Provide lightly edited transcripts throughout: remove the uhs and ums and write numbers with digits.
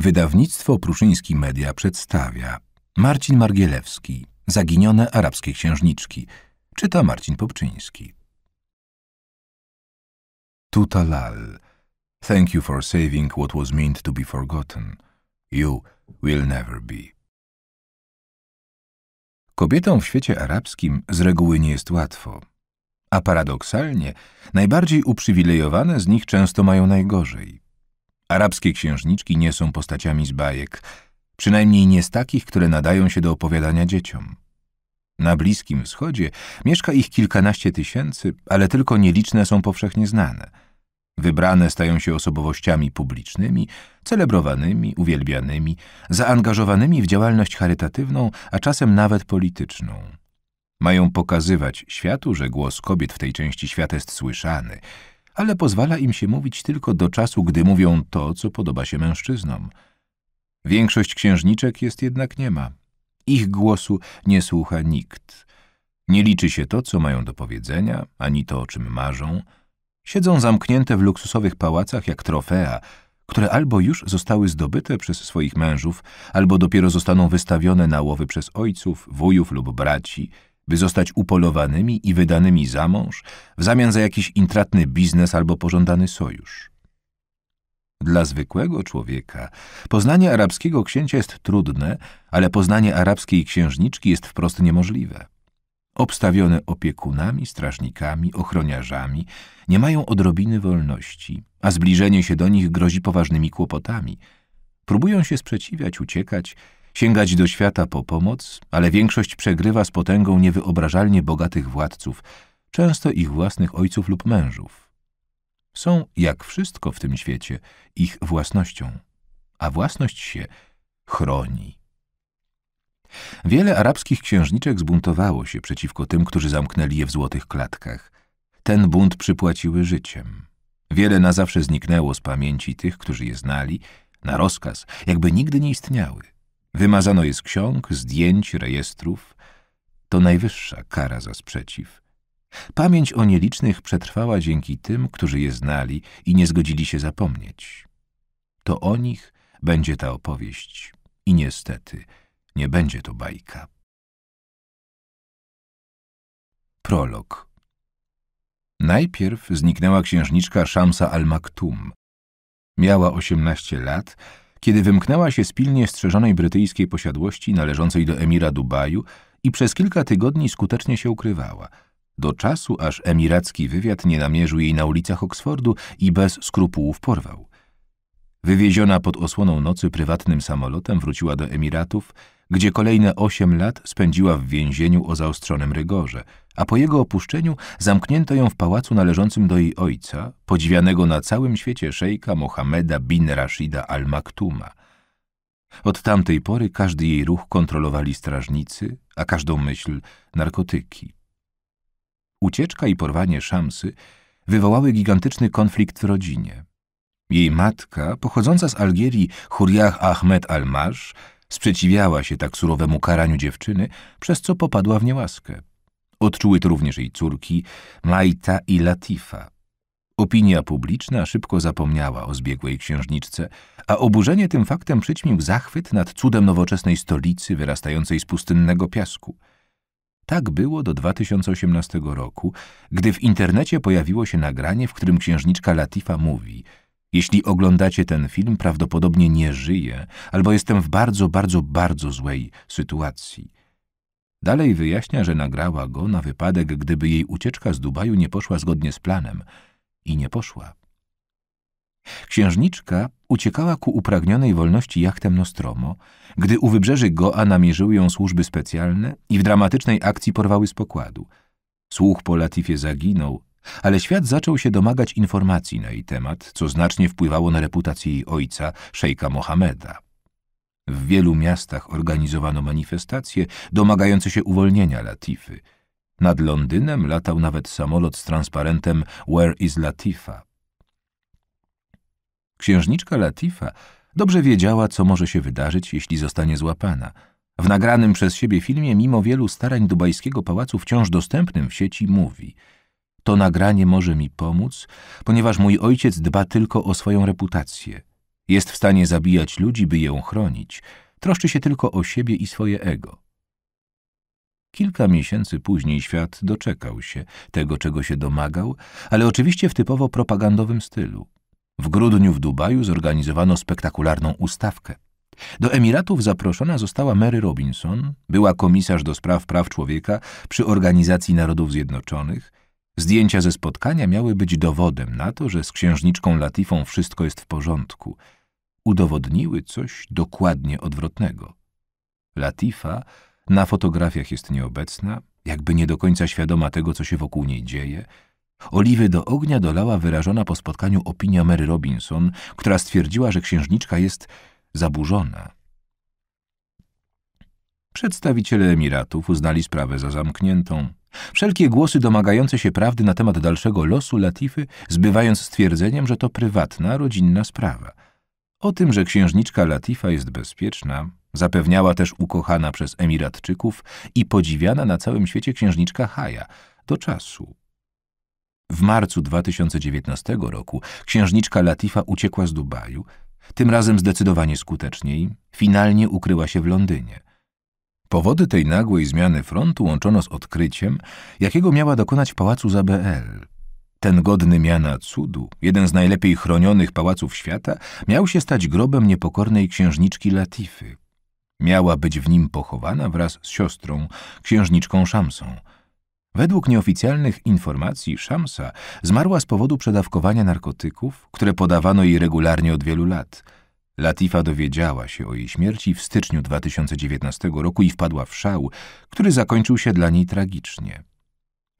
Wydawnictwo Pruszyński Media przedstawia Marcin Margielewski, Zaginione arabskie księżniczki. Czyta Marcin Popczyński. To Talal, thank you for saving what was meant to be forgotten. You will never be. Kobietom w świecie arabskim z reguły nie jest łatwo, a paradoksalnie najbardziej uprzywilejowane z nich często mają najgorzej. Arabskie księżniczki nie są postaciami z bajek, przynajmniej nie z takich, które nadają się do opowiadania dzieciom. Na Bliskim Wschodzie mieszka ich kilkanaście tysięcy, ale tylko nieliczne są powszechnie znane. Wybrane stają się osobowościami publicznymi, celebrowanymi, uwielbianymi, zaangażowanymi w działalność charytatywną, a czasem nawet polityczną. Mają pokazywać światu, że głos kobiet w tej części świata jest słyszany, ale pozwala im się mówić tylko do czasu, gdy mówią to, co podoba się mężczyznom. Większość księżniczek jest jednak nie ma. Ich głosu nie słucha nikt. Nie liczy się to, co mają do powiedzenia, ani to, o czym marzą. Siedzą zamknięte w luksusowych pałacach jak trofea, które albo już zostały zdobyte przez swoich mężów, albo dopiero zostaną wystawione na łowy przez ojców, wujów lub braci, by zostać upolowanymi i wydanymi za mąż w zamian za jakiś intratny biznes albo pożądany sojusz. Dla zwykłego człowieka poznanie arabskiego księcia jest trudne, ale poznanie arabskiej księżniczki jest wprost niemożliwe. Obstawione opiekunami, strażnikami, ochroniarzami, nie mają odrobiny wolności, a zbliżenie się do nich grozi poważnymi kłopotami. Próbują się sprzeciwiać, uciekać, sięgać do świata po pomoc, ale większość przegrywa z potęgą niewyobrażalnie bogatych władców, często ich własnych ojców lub mężów. Są, jak wszystko w tym świecie, ich własnością, a własność się chroni. Wiele arabskich księżniczek zbuntowało się przeciwko tym, którzy zamknęli je w złotych klatkach. Ten bunt przypłaciły życiem. Wiele na zawsze zniknęło z pamięci tych, którzy je znali, na rozkaz, jakby nigdy nie istniały. Wymazano je z ksiąg, zdjęć, rejestrów. To najwyższa kara za sprzeciw. Pamięć o nielicznych przetrwała dzięki tym, którzy je znali i nie zgodzili się zapomnieć. To o nich będzie ta opowieść i niestety nie będzie to bajka. Prolog. Najpierw zniknęła księżniczka Shamsa Al Maktum. Miała 18 lat, kiedy wymknęła się z pilnie strzeżonej brytyjskiej posiadłości należącej do emira Dubaju i przez kilka tygodni skutecznie się ukrywała, do czasu, aż emiracki wywiad nie namierzył jej na ulicach Oksfordu i bez skrupułów porwał. Wywieziona pod osłoną nocy prywatnym samolotem wróciła do Emiratów, gdzie kolejne 8 lat spędziła w więzieniu o zaostrzonym rygorze, a po jego opuszczeniu zamknięto ją w pałacu należącym do jej ojca, podziwianego na całym świecie szejka Mohammeda bin Rashida Al Maktuma. Od tamtej pory każdy jej ruch kontrolowali strażnicy, a każdą myśl narkotyki. Ucieczka i porwanie Shamsy wywołały gigantyczny konflikt w rodzinie. Jej matka, pochodząca z Algierii Khuriah Ahmed al-Mash, sprzeciwiała się tak surowemu karaniu dziewczyny, przez co popadła w niełaskę. Odczuły to również jej córki Majta i Latifa. Opinia publiczna szybko zapomniała o zbiegłej księżniczce, a oburzenie tym faktem przyćmił zachwyt nad cudem nowoczesnej stolicy wyrastającej z pustynnego piasku. Tak było do 2018 roku, gdy w internecie pojawiło się nagranie, w którym księżniczka Latifa mówi: jeśli oglądacie ten film, prawdopodobnie nie żyję, albo jestem w bardzo, bardzo, bardzo złej sytuacji. Dalej wyjaśnia, że nagrała go na wypadek, gdyby jej ucieczka z Dubaju nie poszła zgodnie z planem. I nie poszła. Księżniczka uciekała ku upragnionej wolności jachtem Nostromo, gdy u wybrzeży Goa namierzyły ją służby specjalne i w dramatycznej akcji porwały z pokładu. Słuch po Latifie zaginął, ale świat zaczął się domagać informacji na jej temat, co znacznie wpływało na reputację jej ojca, szejka Mohameda. W wielu miastach organizowano manifestacje domagające się uwolnienia Latify. Nad Londynem latał nawet samolot z transparentem "Where is Latifa?" Księżniczka Latifa dobrze wiedziała, co może się wydarzyć, jeśli zostanie złapana. W nagranym przez siebie filmie, mimo wielu starań dubajskiego pałacu wciąż dostępnym w sieci, mówi: to nagranie może mi pomóc, ponieważ mój ojciec dba tylko o swoją reputację. Jest w stanie zabijać ludzi, by ją chronić. Troszczy się tylko o siebie i swoje ego. Kilka miesięcy później świat doczekał się tego, czego się domagał, ale oczywiście w typowo propagandowym stylu. W grudniu w Dubaju zorganizowano spektakularną ustawkę. Do Emiratów zaproszona została Mary Robinson, była komisarz do spraw praw człowieka przy Organizacji Narodów Zjednoczonych. Zdjęcia ze spotkania miały być dowodem na to, że z księżniczką Latifą wszystko jest w porządku. Udowodniły coś dokładnie odwrotnego. Latifa na fotografiach jest nieobecna, jakby nie do końca świadoma tego, co się wokół niej dzieje. Oliwy do ognia dolała wyrażona po spotkaniu opinia Mary Robinson, która stwierdziła, że księżniczka jest zaburzona. Przedstawiciele Emiratów uznali sprawę za zamkniętą. Wszelkie głosy domagające się prawdy na temat dalszego losu Latify, zbywając stwierdzeniem, że to prywatna, rodzinna sprawa. O tym, że księżniczka Latifa jest bezpieczna, zapewniała też ukochana przez Emiratczyków i podziwiana na całym świecie księżniczka Haya do czasu. W marcu 2019 roku księżniczka Latifa uciekła z Dubaju, tym razem zdecydowanie skuteczniej, finalnie ukryła się w Londynie. Powody tej nagłej zmiany frontu łączono z odkryciem, jakiego miała dokonać w pałacu Zabel. Ten godny miana cudu, jeden z najlepiej chronionych pałaców świata, miał się stać grobem niepokornej księżniczki Latify. Miała być w nim pochowana wraz z siostrą, księżniczką Szamsą. Według nieoficjalnych informacji Szamsa zmarła z powodu przedawkowania narkotyków, które podawano jej regularnie od wielu lat. Latifa dowiedziała się o jej śmierci w styczniu 2019 roku i wpadła w szał, który zakończył się dla niej tragicznie.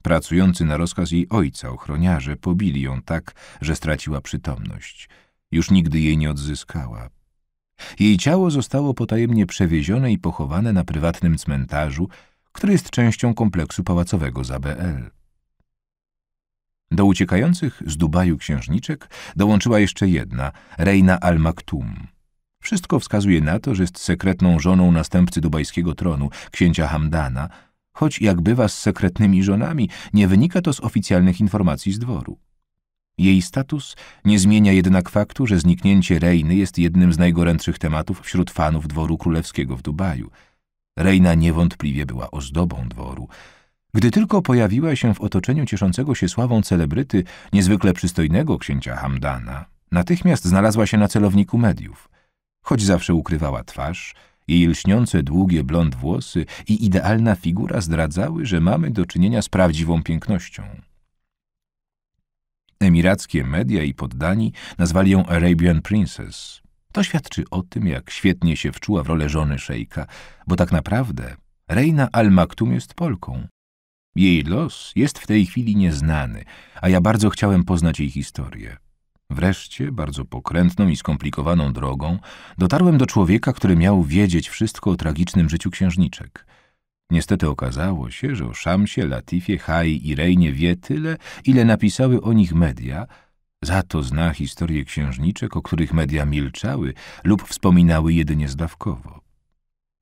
Pracujący na rozkaz jej ojca ochroniarze pobili ją tak, że straciła przytomność. Już nigdy jej nie odzyskała. Jej ciało zostało potajemnie przewiezione i pochowane na prywatnym cmentarzu, który jest częścią kompleksu pałacowego Zabel. Do uciekających z Dubaju księżniczek dołączyła jeszcze jedna, Reina Al Maktum. Wszystko wskazuje na to, że jest sekretną żoną następcy dubajskiego tronu, księcia Hamdana, choć jak bywa z sekretnymi żonami, nie wynika to z oficjalnych informacji z dworu. Jej status nie zmienia jednak faktu, że zniknięcie Reiny jest jednym z najgorętszych tematów wśród fanów dworu królewskiego w Dubaju. Reina niewątpliwie była ozdobą dworu. Gdy tylko pojawiła się w otoczeniu cieszącego się sławą celebryty, niezwykle przystojnego księcia Hamdana, natychmiast znalazła się na celowniku mediów. Choć zawsze ukrywała twarz, jej lśniące, długie blond włosy i idealna figura zdradzały, że mamy do czynienia z prawdziwą pięknością. Emirackie media i poddani nazwali ją Arabian Princess. To świadczy o tym, jak świetnie się wczuła w rolę żony szejka, bo tak naprawdę Reina Al Maktum jest Polką. Jej los jest w tej chwili nieznany, a ja bardzo chciałem poznać jej historię. Wreszcie, bardzo pokrętną i skomplikowaną drogą, dotarłem do człowieka, który miał wiedzieć wszystko o tragicznym życiu księżniczek. Niestety okazało się, że o Szamsie, Latifie, Hai i Reinie wie tyle, ile napisały o nich media, za to zna historię księżniczek, o których media milczały lub wspominały jedynie zdawkowo.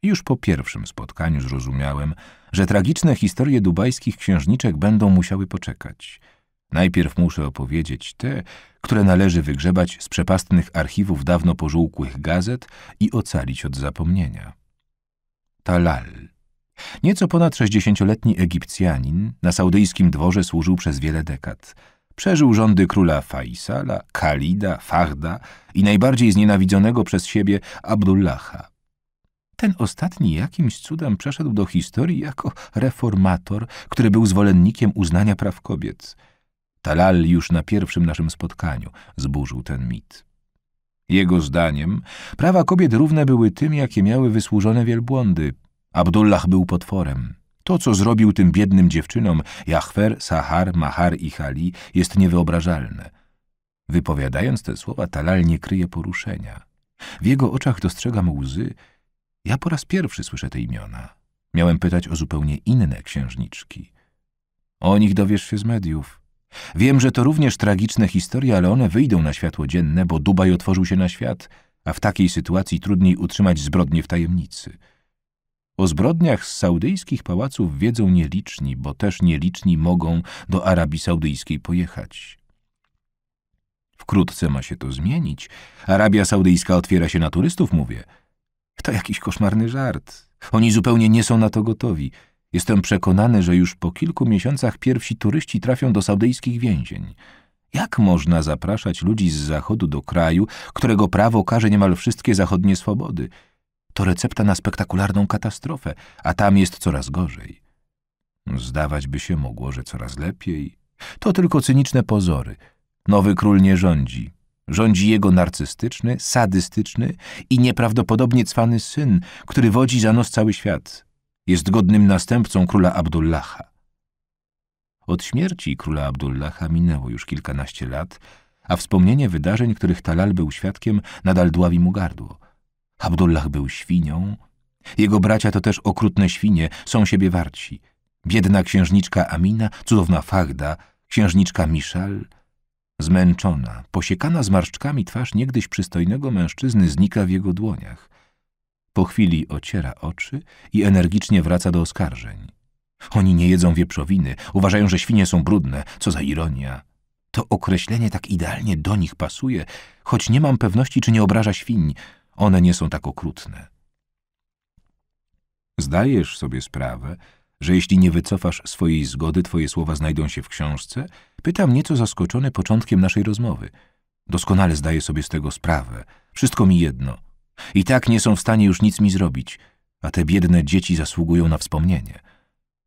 Już po pierwszym spotkaniu zrozumiałem, że tragiczne historie dubajskich księżniczek będą musiały poczekać. Najpierw muszę opowiedzieć te, które należy wygrzebać z przepastnych archiwów dawno pożółkłych gazet i ocalić od zapomnienia. Talal. Nieco ponad 60-letni Egipcjanin na saudyjskim dworze służył przez wiele dekad. Przeżył rządy króla Faisala, Khalida, Fahda i najbardziej znienawidzonego przez siebie Abdullaha. Ten ostatni jakimś cudem przeszedł do historii jako reformator, który był zwolennikiem uznania praw kobiet. Talal już na pierwszym naszym spotkaniu zburzył ten mit. Jego zdaniem prawa kobiet równe były tym, jakie miały wysłużone wielbłądy. Abdullah był potworem. To, co zrobił tym biednym dziewczynom, Jahwer, Sahar, Mahar i Hali, jest niewyobrażalne. Wypowiadając te słowa, Talal nie kryje poruszenia. W jego oczach dostrzegam łzy. Ja po raz pierwszy słyszę te imiona. Miałem pytać o zupełnie inne księżniczki. O nich dowiesz się z mediów. Wiem, że to również tragiczne historie, ale one wyjdą na światło dzienne, bo Dubaj otworzył się na świat, a w takiej sytuacji trudniej utrzymać zbrodnie w tajemnicy. O zbrodniach z saudyjskich pałaców wiedzą nieliczni, bo też nieliczni mogą do Arabii Saudyjskiej pojechać. Wkrótce ma się to zmienić. Arabia Saudyjska otwiera się na turystów, mówię. To jakiś koszmarny żart. Oni zupełnie nie są na to gotowi. Jestem przekonany, że już po kilku miesiącach pierwsi turyści trafią do saudyjskich więzień. Jak można zapraszać ludzi z zachodu do kraju, którego prawo każe niemal wszystkie zachodnie swobody? To recepta na spektakularną katastrofę, a tam jest coraz gorzej. Zdawać by się mogło, że coraz lepiej. To tylko cyniczne pozory. Nowy król nie rządzi. Rządzi jego narcystyczny, sadystyczny i nieprawdopodobnie cwany syn, który wodzi za nos cały świat. Jest godnym następcą króla Abdullaha. Od śmierci króla Abdullaha minęło już kilkanaście lat, a wspomnienie wydarzeń, których Talal był świadkiem, nadal dławi mu gardło. Abdullah był świnią. Jego bracia to też okrutne świnie, są siebie warci. Biedna księżniczka Amina, cudowna Fahda, księżniczka Mishaal. Zmęczona, posiekana zmarszczkami twarz niegdyś przystojnego mężczyzny znika w jego dłoniach. Po chwili ociera oczy i energicznie wraca do oskarżeń. Oni nie jedzą wieprzowiny, uważają, że świnie są brudne, co za ironia. To określenie tak idealnie do nich pasuje, choć nie mam pewności, czy nie obraża świń. One nie są tak okrutne. Zdajesz sobie sprawę, że jeśli nie wycofasz swojej zgody, twoje słowa znajdą się w książce? Pytam nieco zaskoczony początkiem naszej rozmowy. Doskonale zdaję sobie z tego sprawę. Wszystko mi jedno. I tak nie są w stanie już nic mi zrobić, a te biedne dzieci zasługują na wspomnienie.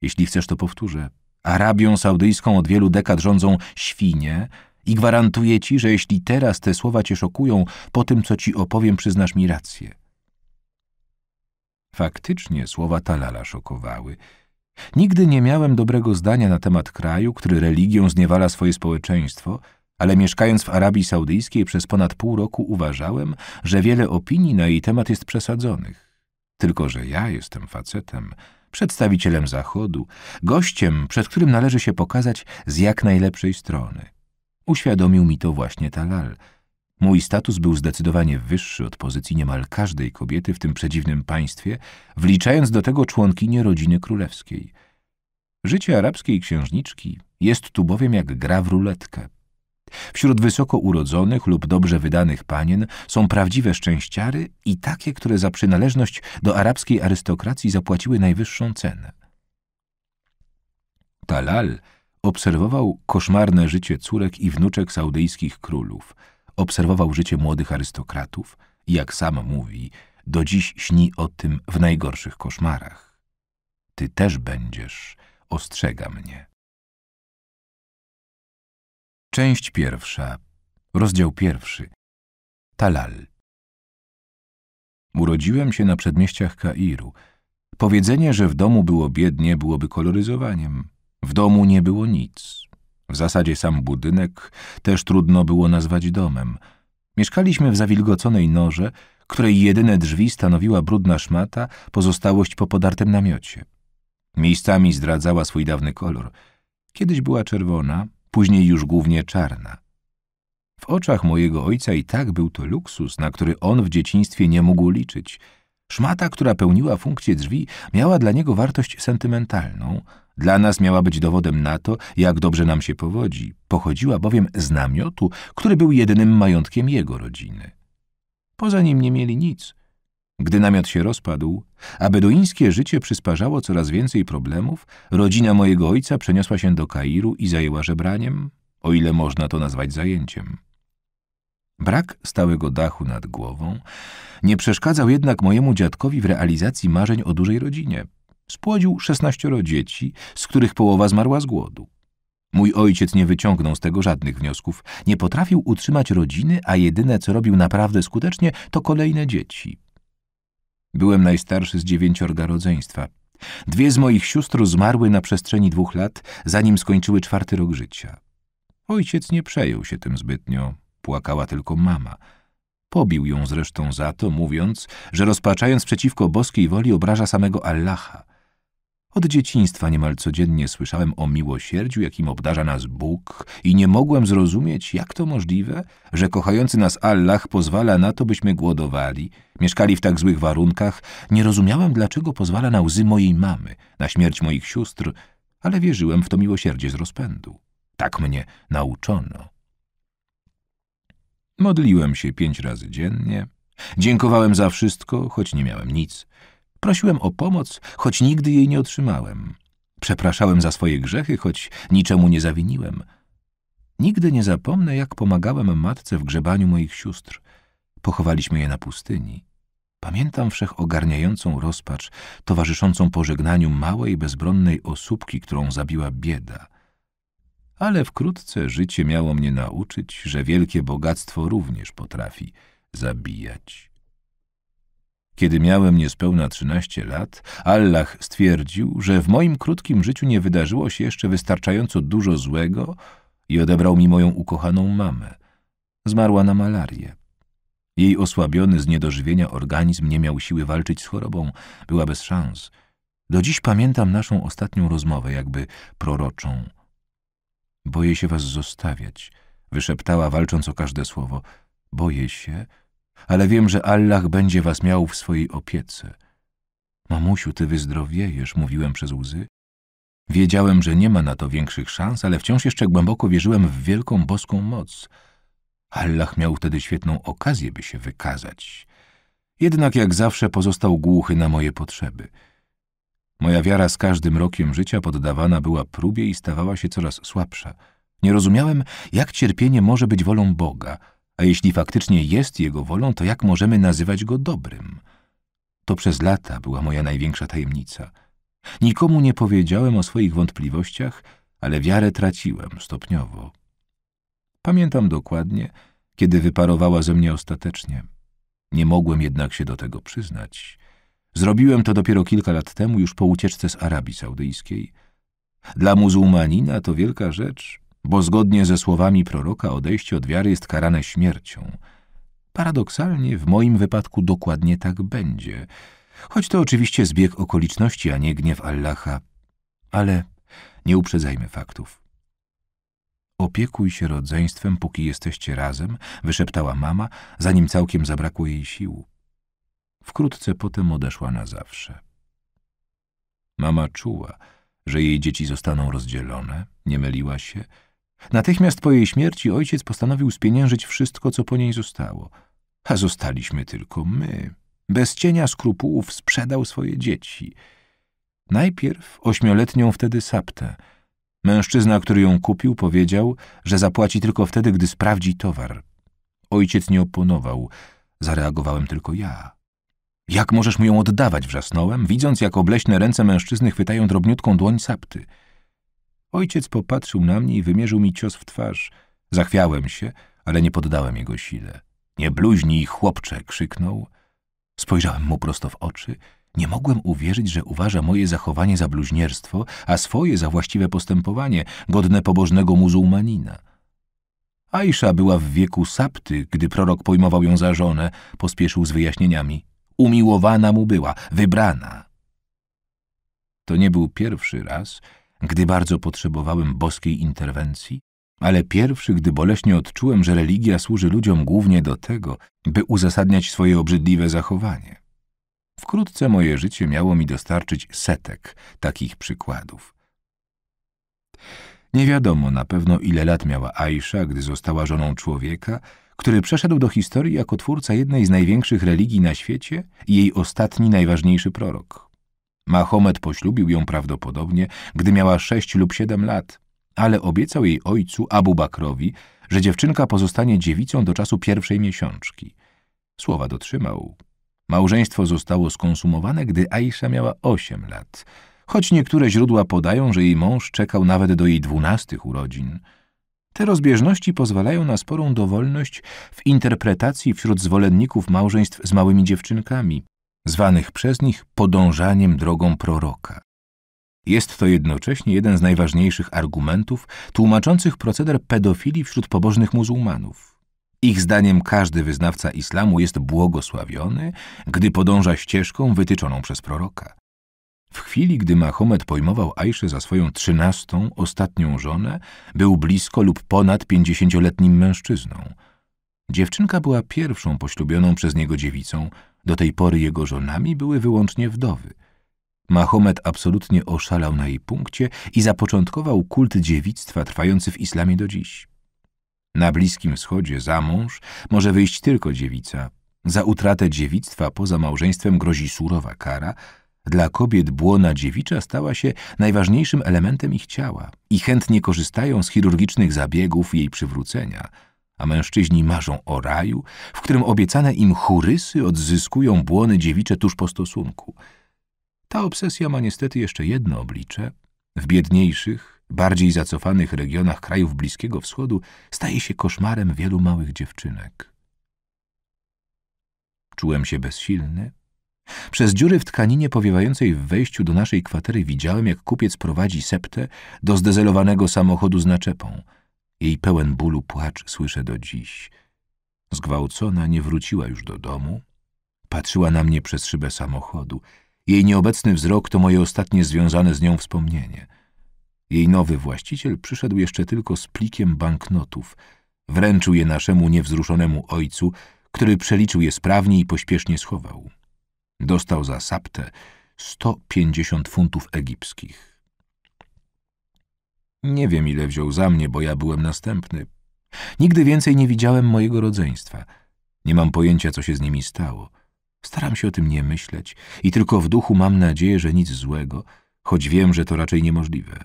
Jeśli chcesz, to powtórzę. Arabią Saudyjską od wielu dekad rządzą świnie i gwarantuję ci, że jeśli teraz te słowa cię szokują, po tym, co ci opowiem, przyznasz mi rację. Faktycznie słowa Talala szokowały. Nigdy nie miałem dobrego zdania na temat kraju, który religią zniewala swoje społeczeństwo, ale mieszkając w Arabii Saudyjskiej przez ponad pół roku uważałem, że wiele opinii na jej temat jest przesadzonych. Tylko że ja jestem facetem, przedstawicielem Zachodu, gościem, przed którym należy się pokazać z jak najlepszej strony. Uświadomił mi to właśnie Talal. Mój status był zdecydowanie wyższy od pozycji niemal każdej kobiety w tym przedziwnym państwie, wliczając do tego członkinie rodziny królewskiej. Życie arabskiej księżniczki jest tu bowiem jak gra w ruletkę. Wśród wysoko urodzonych lub dobrze wydanych panien są prawdziwe szczęściary i takie, które za przynależność do arabskiej arystokracji zapłaciły najwyższą cenę. Talal obserwował koszmarne życie córek i wnuczek saudyjskich królów. Obserwował życie młodych arystokratów i, jak sam mówi, do dziś śni o tym w najgorszych koszmarach. Ty też będziesz, ostrzega mnie. Część pierwsza, rozdział pierwszy. Talal. Urodziłem się na przedmieściach Kairu. Powiedzenie, że w domu było biednie, byłoby koloryzowaniem. W domu nie było nic. W zasadzie sam budynek też trudno było nazwać domem. Mieszkaliśmy w zawilgoconej norze, której jedyne drzwi stanowiła brudna szmata, pozostałość po podartym namiocie. Miejscami zdradzała swój dawny kolor. Kiedyś była czerwona, później już głównie czarna. W oczach mojego ojca i tak był to luksus, na który on w dzieciństwie nie mógł liczyć. Szmata, która pełniła funkcję drzwi, miała dla niego wartość sentymentalną. Dla nas miała być dowodem na to, jak dobrze nam się powodzi. Pochodziła bowiem z namiotu, który był jedynym majątkiem jego rodziny. Poza nim nie mieli nic. Gdy namiot się rozpadł, a beduińskie życie przysparzało coraz więcej problemów, rodzina mojego ojca przeniosła się do Kairu i zajęła żebraniem, o ile można to nazwać zajęciem. Brak stałego dachu nad głową nie przeszkadzał jednak mojemu dziadkowi w realizacji marzeń o dużej rodzinie. Spłodził 16 dzieci, z których połowa zmarła z głodu. Mój ojciec nie wyciągnął z tego żadnych wniosków. Nie potrafił utrzymać rodziny, a jedyne, co robił naprawdę skutecznie, to kolejne dzieci. Byłem najstarszy z 9 rodzeństwa. 2 z moich sióstr zmarły na przestrzeni 2 lat, zanim skończyły 4. rok życia. Ojciec nie przejął się tym zbytnio. Płakała tylko mama. Pobił ją zresztą za to, mówiąc, że rozpaczając przeciwko boskiej woli obraża samego Allaha. Od dzieciństwa niemal codziennie słyszałem o miłosierdziu, jakim obdarza nas Bóg, i nie mogłem zrozumieć, jak to możliwe, że kochający nas Allah pozwala na to, byśmy głodowali, mieszkali w tak złych warunkach. Nie rozumiałem, dlaczego pozwala na łzy mojej mamy, na śmierć moich sióstr, ale wierzyłem w to miłosierdzie z rozpędu. Tak mnie nauczono. Modliłem się 5 razy dziennie. Dziękowałem za wszystko, choć nie miałem nic. Prosiłem o pomoc, choć nigdy jej nie otrzymałem. Przepraszałem za swoje grzechy, choć niczemu nie zawiniłem. Nigdy nie zapomnę, jak pomagałem matce w grzebaniu moich sióstr. Pochowaliśmy je na pustyni. Pamiętam wszechogarniającą rozpacz, towarzyszącą pożegnaniu małej, bezbronnej osóbki, którą zabiła bieda. Ale wkrótce życie miało mnie nauczyć, że wielkie bogactwo również potrafi zabijać. Kiedy miałem niespełna 13 lat, Allah stwierdził, że w moim krótkim życiu nie wydarzyło się jeszcze wystarczająco dużo złego i odebrał mi moją ukochaną mamę. Zmarła na malarię. Jej osłabiony z niedożywienia organizm nie miał siły walczyć z chorobą, była bez szans. Do dziś pamiętam naszą ostatnią rozmowę, jakby proroczą. Boję się was zostawiać, wyszeptała, walcząc o każde słowo. Boję się, ale wiem, że Allah będzie was miał w swojej opiece. Mamusiu, ty wyzdrowiejesz, mówiłem przez łzy. Wiedziałem, że nie ma na to większych szans, ale wciąż jeszcze głęboko wierzyłem w wielką boską moc. Allah miał wtedy świetną okazję, by się wykazać. Jednak jak zawsze pozostał głuchy na moje potrzeby. Moja wiara z każdym rokiem życia poddawana była próbie i stawała się coraz słabsza. Nie rozumiałem, jak cierpienie może być wolą Boga, a jeśli faktycznie jest Jego wolą, to jak możemy nazywać Go dobrym? To przez lata była moja największa tajemnica. Nikomu nie powiedziałem o swoich wątpliwościach, ale wiarę traciłem stopniowo. Pamiętam dokładnie, kiedy wyparowała ze mnie ostatecznie. Nie mogłem jednak się do tego przyznać. Zrobiłem to dopiero kilka lat temu, już po ucieczce z Arabii Saudyjskiej. Dla muzułmanina to wielka rzecz, bo zgodnie ze słowami proroka odejście od wiary jest karane śmiercią. Paradoksalnie w moim wypadku dokładnie tak będzie, choć to oczywiście zbieg okoliczności, a nie gniew Allaha. Ale nie uprzedzajmy faktów. Opiekuj się rodzeństwem, póki jesteście razem, wyszeptała mama, zanim całkiem zabrakło jej sił. Wkrótce potem odeszła na zawsze. Mama czuła, że jej dzieci zostaną rozdzielone, nie myliła się. Natychmiast po jej śmierci ojciec postanowił spieniężyć wszystko, co po niej zostało. A zostaliśmy tylko my. Bez cienia skrupułów sprzedał swoje dzieci. Najpierw 8-letnią wtedy Saptę. Mężczyzna, który ją kupił, powiedział, że zapłaci tylko wtedy, gdy sprawdzi towar. Ojciec nie oponował, zareagowałem tylko ja. Jak możesz mu ją oddawać? Wrzasnąłem, widząc, jak obleśne ręce mężczyzny chwytają drobniutką dłoń Sapty. Ojciec popatrzył na mnie i wymierzył mi cios w twarz. Zachwiałem się, ale nie poddałem jego sile. Nie bluźnij, chłopcze, krzyknął. Spojrzałem mu prosto w oczy. Nie mogłem uwierzyć, że uważa moje zachowanie za bluźnierstwo, a swoje za właściwe postępowanie, godne pobożnego muzułmanina. Aisza była w wieku Sapty, gdy prorok pojmował ją za żonę, pospieszył z wyjaśnieniami. Umiłowana mu była, wybrana. To nie był pierwszy raz, gdy bardzo potrzebowałem boskiej interwencji, ale pierwszy, gdy boleśnie odczułem, że religia służy ludziom głównie do tego, by uzasadniać swoje obrzydliwe zachowanie. Wkrótce moje życie miało mi dostarczyć setek takich przykładów. Nie wiadomo na pewno, ile lat miała Aisza, gdy została żoną człowieka, który przeszedł do historii jako twórca jednej z największych religii na świecie i jej ostatni, najważniejszy prorok. Mahomet poślubił ją prawdopodobnie, gdy miała 6 lub 7 lat, ale obiecał jej ojcu, Abu Bakrowi, że dziewczynka pozostanie dziewicą do czasu pierwszej miesiączki. Słowa dotrzymał. Małżeństwo zostało skonsumowane, gdy Aisza miała 8 lat, choć niektóre źródła podają, że jej mąż czekał nawet do jej 12 urodzin. Te rozbieżności pozwalają na sporą dowolność w interpretacji wśród zwolenników małżeństw z małymi dziewczynkami, zwanych przez nich podążaniem drogą proroka. Jest to jednocześnie jeden z najważniejszych argumentów tłumaczących proceder pedofilii wśród pobożnych muzułmanów. Ich zdaniem każdy wyznawca islamu jest błogosławiony, gdy podąża ścieżką wytyczoną przez proroka. W chwili, gdy Mahomet pojmował Aiszę za swoją 13., ostatnią żonę, był blisko lub ponad 50-letnim mężczyzną. Dziewczynka była pierwszą poślubioną przez niego dziewicą, do tej pory jego żonami były wyłącznie wdowy. Mahomet absolutnie oszalał na jej punkcie i zapoczątkował kult dziewictwa trwający w islamie do dziś. Na Bliskim Wschodzie za mąż może wyjść tylko dziewica. Za utratę dziewictwa poza małżeństwem grozi surowa kara. Dla kobiet błona dziewicza stała się najważniejszym elementem ich ciała i chętnie korzystają z chirurgicznych zabiegów jej przywrócenia, a mężczyźni marzą o raju, w którym obiecane im churysy odzyskują błony dziewicze tuż po stosunku. Ta obsesja ma niestety jeszcze jedno oblicze. W biedniejszych, bardziej zacofanych regionach krajów Bliskiego Wschodu staje się koszmarem wielu małych dziewczynek. Czułem się bezsilny. Przez dziury w tkaninie powiewającej w wejściu do naszej kwatery widziałem, jak kupiec prowadzi septę do zdezelowanego samochodu z naczepą. Jej pełen bólu płacz słyszę do dziś. Zgwałcona nie wróciła już do domu. Patrzyła na mnie przez szybę samochodu. Jej nieobecny wzrok to moje ostatnie związane z nią wspomnienie. Jej nowy właściciel przyszedł jeszcze tylko z plikiem banknotów. Wręczył je naszemu niewzruszonemu ojcu, który przeliczył je sprawnie i pośpiesznie schował. Dostał za saptę 150 funtów egipskich. Nie wiem, ile wziął za mnie, bo ja byłem następny. Nigdy więcej nie widziałem mojego rodzeństwa. Nie mam pojęcia, co się z nimi stało. Staram się o tym nie myśleć i tylko w duchu mam nadzieję, że nic złego, choć wiem, że to raczej niemożliwe.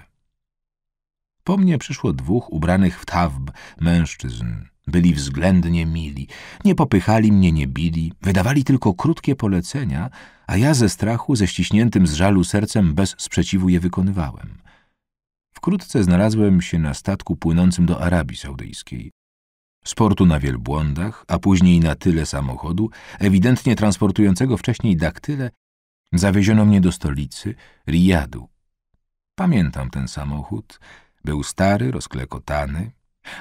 Po mnie przyszło dwóch ubranych w tawb mężczyzn. Byli względnie mili, nie popychali mnie, nie bili, wydawali tylko krótkie polecenia, a ja ze strachu, ze ściśniętym z żalu sercem bez sprzeciwu je wykonywałem. Wkrótce znalazłem się na statku płynącym do Arabii Saudyjskiej. Z portu na wielbłądach, a później na tyle samochodu, ewidentnie transportującego wcześniej daktyle, zawieziono mnie do stolicy Rijadu. Pamiętam ten samochód. Był stary, rozklekotany,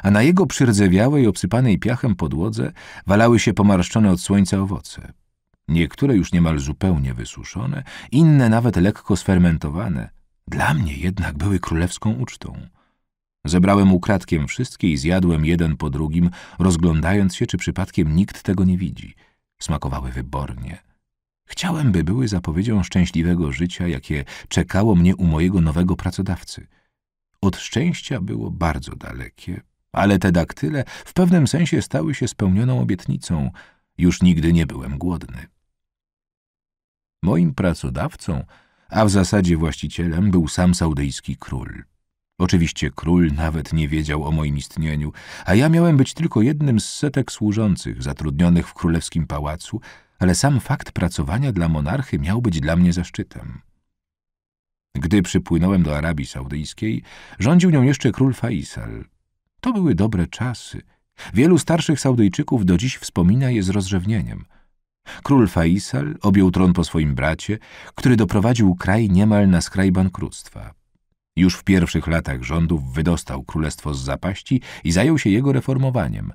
a na jego przyrdzewiałej, obsypanej piachem podłodze walały się pomarszczone od słońca owoce. Niektóre już niemal zupełnie wysuszone, inne nawet lekko sfermentowane. Dla mnie jednak były królewską ucztą. Zebrałem ukradkiem wszystkie i zjadłem jeden po drugim, rozglądając się, czy przypadkiem nikt tego nie widzi. Smakowały wybornie. Chciałem, by były zapowiedzią szczęśliwego życia, jakie czekało mnie u mojego nowego pracodawcy. Od szczęścia było bardzo dalekie, ale te daktyle w pewnym sensie stały się spełnioną obietnicą. Już nigdy nie byłem głodny. Moim pracodawcą, a w zasadzie właścicielem, był sam saudyjski król. Oczywiście król nawet nie wiedział o moim istnieniu, a ja miałem być tylko jednym z setek służących zatrudnionych w królewskim pałacu, ale sam fakt pracowania dla monarchy miał być dla mnie zaszczytem. Gdy przypłynąłem do Arabii Saudyjskiej, rządził nią jeszcze król Faisal. To były dobre czasy. Wielu starszych Saudyjczyków do dziś wspomina je z rozrzewnieniem. Król Faisal objął tron po swoim bracie, który doprowadził kraj niemal na skraj bankructwa. Już w pierwszych latach rządów wydostał królestwo z zapaści i zajął się jego reformowaniem.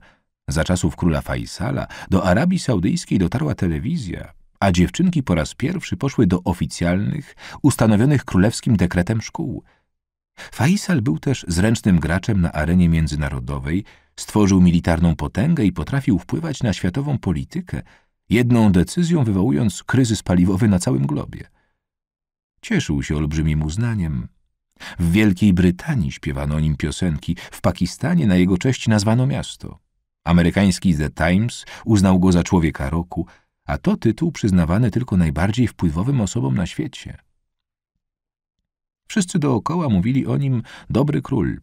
Za czasów króla Faisala do Arabii Saudyjskiej dotarła telewizja, a dziewczynki po raz pierwszy poszły do oficjalnych, ustanowionych królewskim dekretem szkół. Faisal był też zręcznym graczem na arenie międzynarodowej, stworzył militarną potęgę i potrafił wpływać na światową politykę, jedną decyzją wywołując kryzys paliwowy na całym globie. Cieszył się olbrzymim uznaniem. W Wielkiej Brytanii śpiewano o nim piosenki, w Pakistanie na jego cześć nazwano miasto. Amerykański The Times uznał go za człowieka roku, a to tytuł przyznawany tylko najbardziej wpływowym osobom na świecie. Wszyscy dookoła mówili o nim dobry król,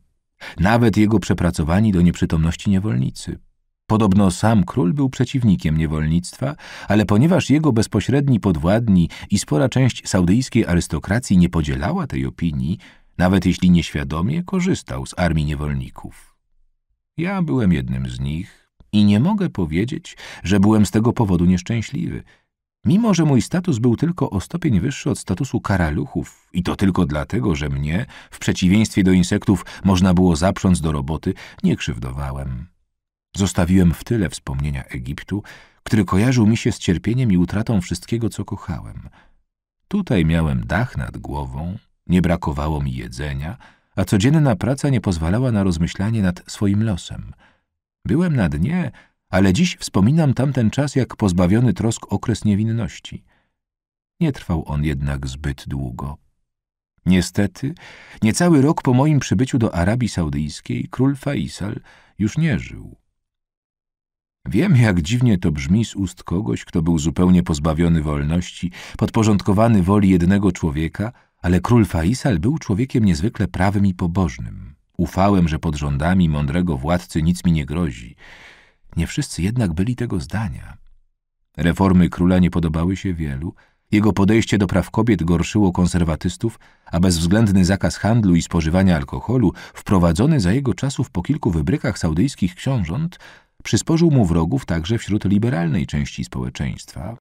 nawet jego przepracowani do nieprzytomności niewolnicy. Podobno sam król był przeciwnikiem niewolnictwa, ale ponieważ jego bezpośredni podwładni i spora część saudyjskiej arystokracji nie podzielała tej opinii, nawet jeśli nieświadomie, korzystał z armii niewolników. Ja byłem jednym z nich i nie mogę powiedzieć, że byłem z tego powodu nieszczęśliwy. Mimo że mój status był tylko o stopień wyższy od statusu karaluchów i to tylko dlatego, że mnie, w przeciwieństwie do insektów, można było zaprząc do roboty, nie krzywdowałem. Zostawiłem w tyle wspomnienia Egiptu, który kojarzył mi się z cierpieniem i utratą wszystkiego, co kochałem. Tutaj miałem dach nad głową, nie brakowało mi jedzenia, a codzienna praca nie pozwalała na rozmyślanie nad swoim losem. Byłem na dnie, ale dziś wspominam tamten czas jak pozbawiony trosk okres niewinności. Nie trwał on jednak zbyt długo. Niestety, niecały rok po moim przybyciu do Arabii Saudyjskiej król Faisal już nie żył. Wiem, jak dziwnie to brzmi z ust kogoś, kto był zupełnie pozbawiony wolności, podporządkowany woli jednego człowieka, ale król Faisal był człowiekiem niezwykle prawym i pobożnym. Ufałem, że pod rządami mądrego władcy nic mi nie grozi. Nie wszyscy jednak byli tego zdania. Reformy króla nie podobały się wielu. Jego podejście do praw kobiet gorszyło konserwatystów, a bezwzględny zakaz handlu i spożywania alkoholu, wprowadzony za jego czasów po kilku wybrykach saudyjskich książąt, przysporzył mu wrogów także wśród liberalnej części społeczeństwa,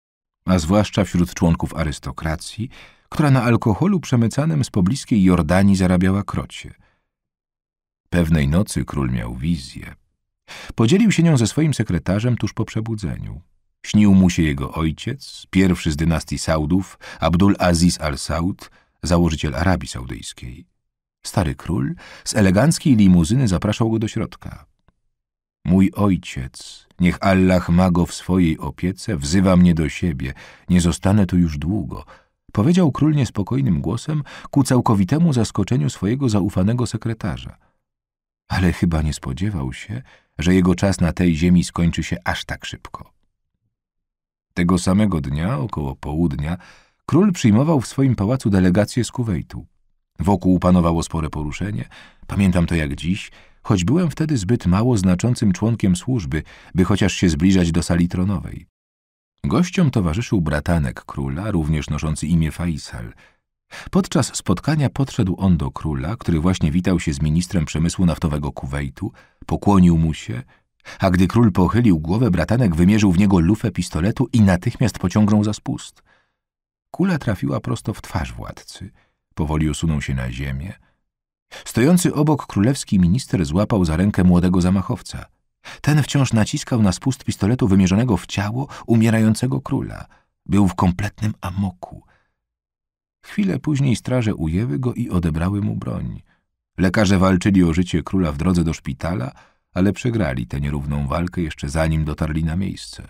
a zwłaszcza wśród członków arystokracji, która na alkoholu przemycanym z pobliskiej Jordanii zarabiała krocie. Pewnej nocy król miał wizję. Podzielił się nią ze swoim sekretarzem tuż po przebudzeniu. Śnił mu się jego ojciec, pierwszy z dynastii Saudów, Abdul Aziz al-Saud, założyciel Arabii Saudyjskiej. Stary król z eleganckiej limuzyny zapraszał go do środka. Mój ojciec, niech Allah ma go w swojej opiece, wzywa mnie do siebie, nie zostanę tu już długo, powiedział król niespokojnym głosem ku całkowitemu zaskoczeniu swojego zaufanego sekretarza. Ale chyba nie spodziewał się, że jego czas na tej ziemi skończy się aż tak szybko. Tego samego dnia, około południa, król przyjmował w swoim pałacu delegację z Kuwejtu. Wokół panowało spore poruszenie, pamiętam to jak dziś, choć byłem wtedy zbyt mało znaczącym członkiem służby, by chociaż się zbliżać do sali tronowej. Gościom towarzyszył bratanek króla, również noszący imię Faisal. Podczas spotkania podszedł on do króla, który właśnie witał się z ministrem przemysłu naftowego Kuwejtu, pokłonił mu się, a gdy król pochylił głowę, bratanek wymierzył w niego lufę pistoletu i natychmiast pociągnął za spust. Kula trafiła prosto w twarz władcy. Powoli osunął się na ziemię. Stojący obok królewski minister złapał za rękę młodego zamachowca. Ten wciąż naciskał na spust pistoletu wymierzonego w ciało umierającego króla. Był w kompletnym amoku. Chwilę później straże ujęły go i odebrały mu broń. Lekarze walczyli o życie króla w drodze do szpitala, ale przegrali tę nierówną walkę jeszcze zanim dotarli na miejsce.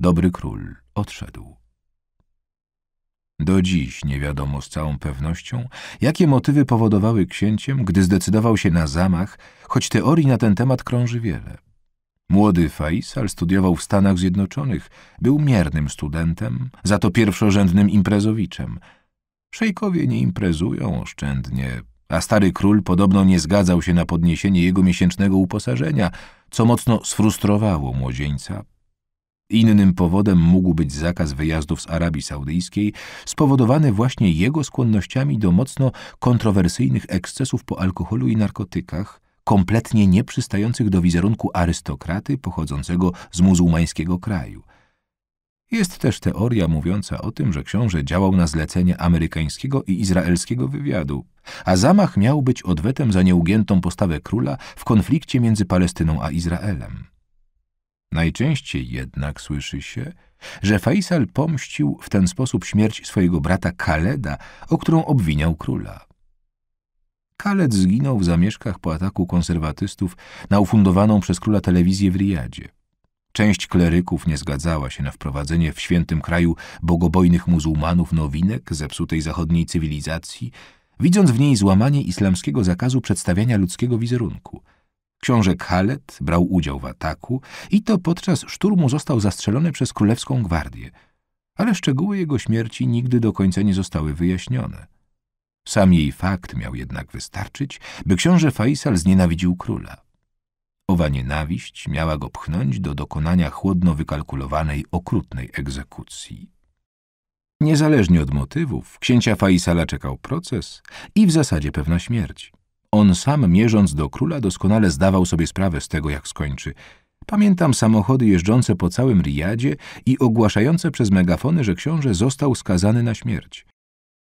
Dobry król odszedł. Do dziś nie wiadomo z całą pewnością, jakie motywy powodowały księciem, gdy zdecydował się na zamach, choć teorii na ten temat krąży wiele. Młody Faisal studiował w Stanach Zjednoczonych, był miernym studentem, za to pierwszorzędnym imprezowiczem. Szejkowie nie imprezują oszczędnie, a stary król podobno nie zgadzał się na podniesienie jego miesięcznego uposażenia, co mocno sfrustrowało młodzieńca. Innym powodem mógł być zakaz wyjazdów z Arabii Saudyjskiej, spowodowany właśnie jego skłonnościami do mocno kontrowersyjnych ekscesów po alkoholu i narkotykach, kompletnie nieprzystających do wizerunku arystokraty pochodzącego z muzułmańskiego kraju. Jest też teoria mówiąca o tym, że książę działał na zlecenie amerykańskiego i izraelskiego wywiadu, a zamach miał być odwetem za nieugiętą postawę króla w konflikcie między Palestyną a Izraelem. Najczęściej jednak słyszy się, że Faisal pomścił w ten sposób śmierć swojego brata Khaleda, o którą obwiniał króla. Khaled zginął w zamieszkach po ataku konserwatystów na ufundowaną przez króla telewizję w Rijadzie. Część kleryków nie zgadzała się na wprowadzenie w świętym kraju bogobojnych muzułmanów nowinek zepsutej zachodniej cywilizacji, widząc w niej złamanie islamskiego zakazu przedstawiania ludzkiego wizerunku. Książę Khaled brał udział w ataku i to podczas szturmu został zastrzelony przez królewską gwardię, ale szczegóły jego śmierci nigdy do końca nie zostały wyjaśnione. Sam jej fakt miał jednak wystarczyć, by książę Faisal znienawidził króla. Owa nienawiść miała go pchnąć do dokonania chłodno wykalkulowanej, okrutnej egzekucji. Niezależnie od motywów, księcia Faisala czekał proces i w zasadzie pewna śmierć. On sam, mierząc do króla, doskonale zdawał sobie sprawę z tego, jak skończy. Pamiętam samochody jeżdżące po całym Rijadzie i ogłaszające przez megafony, że książę został skazany na śmierć.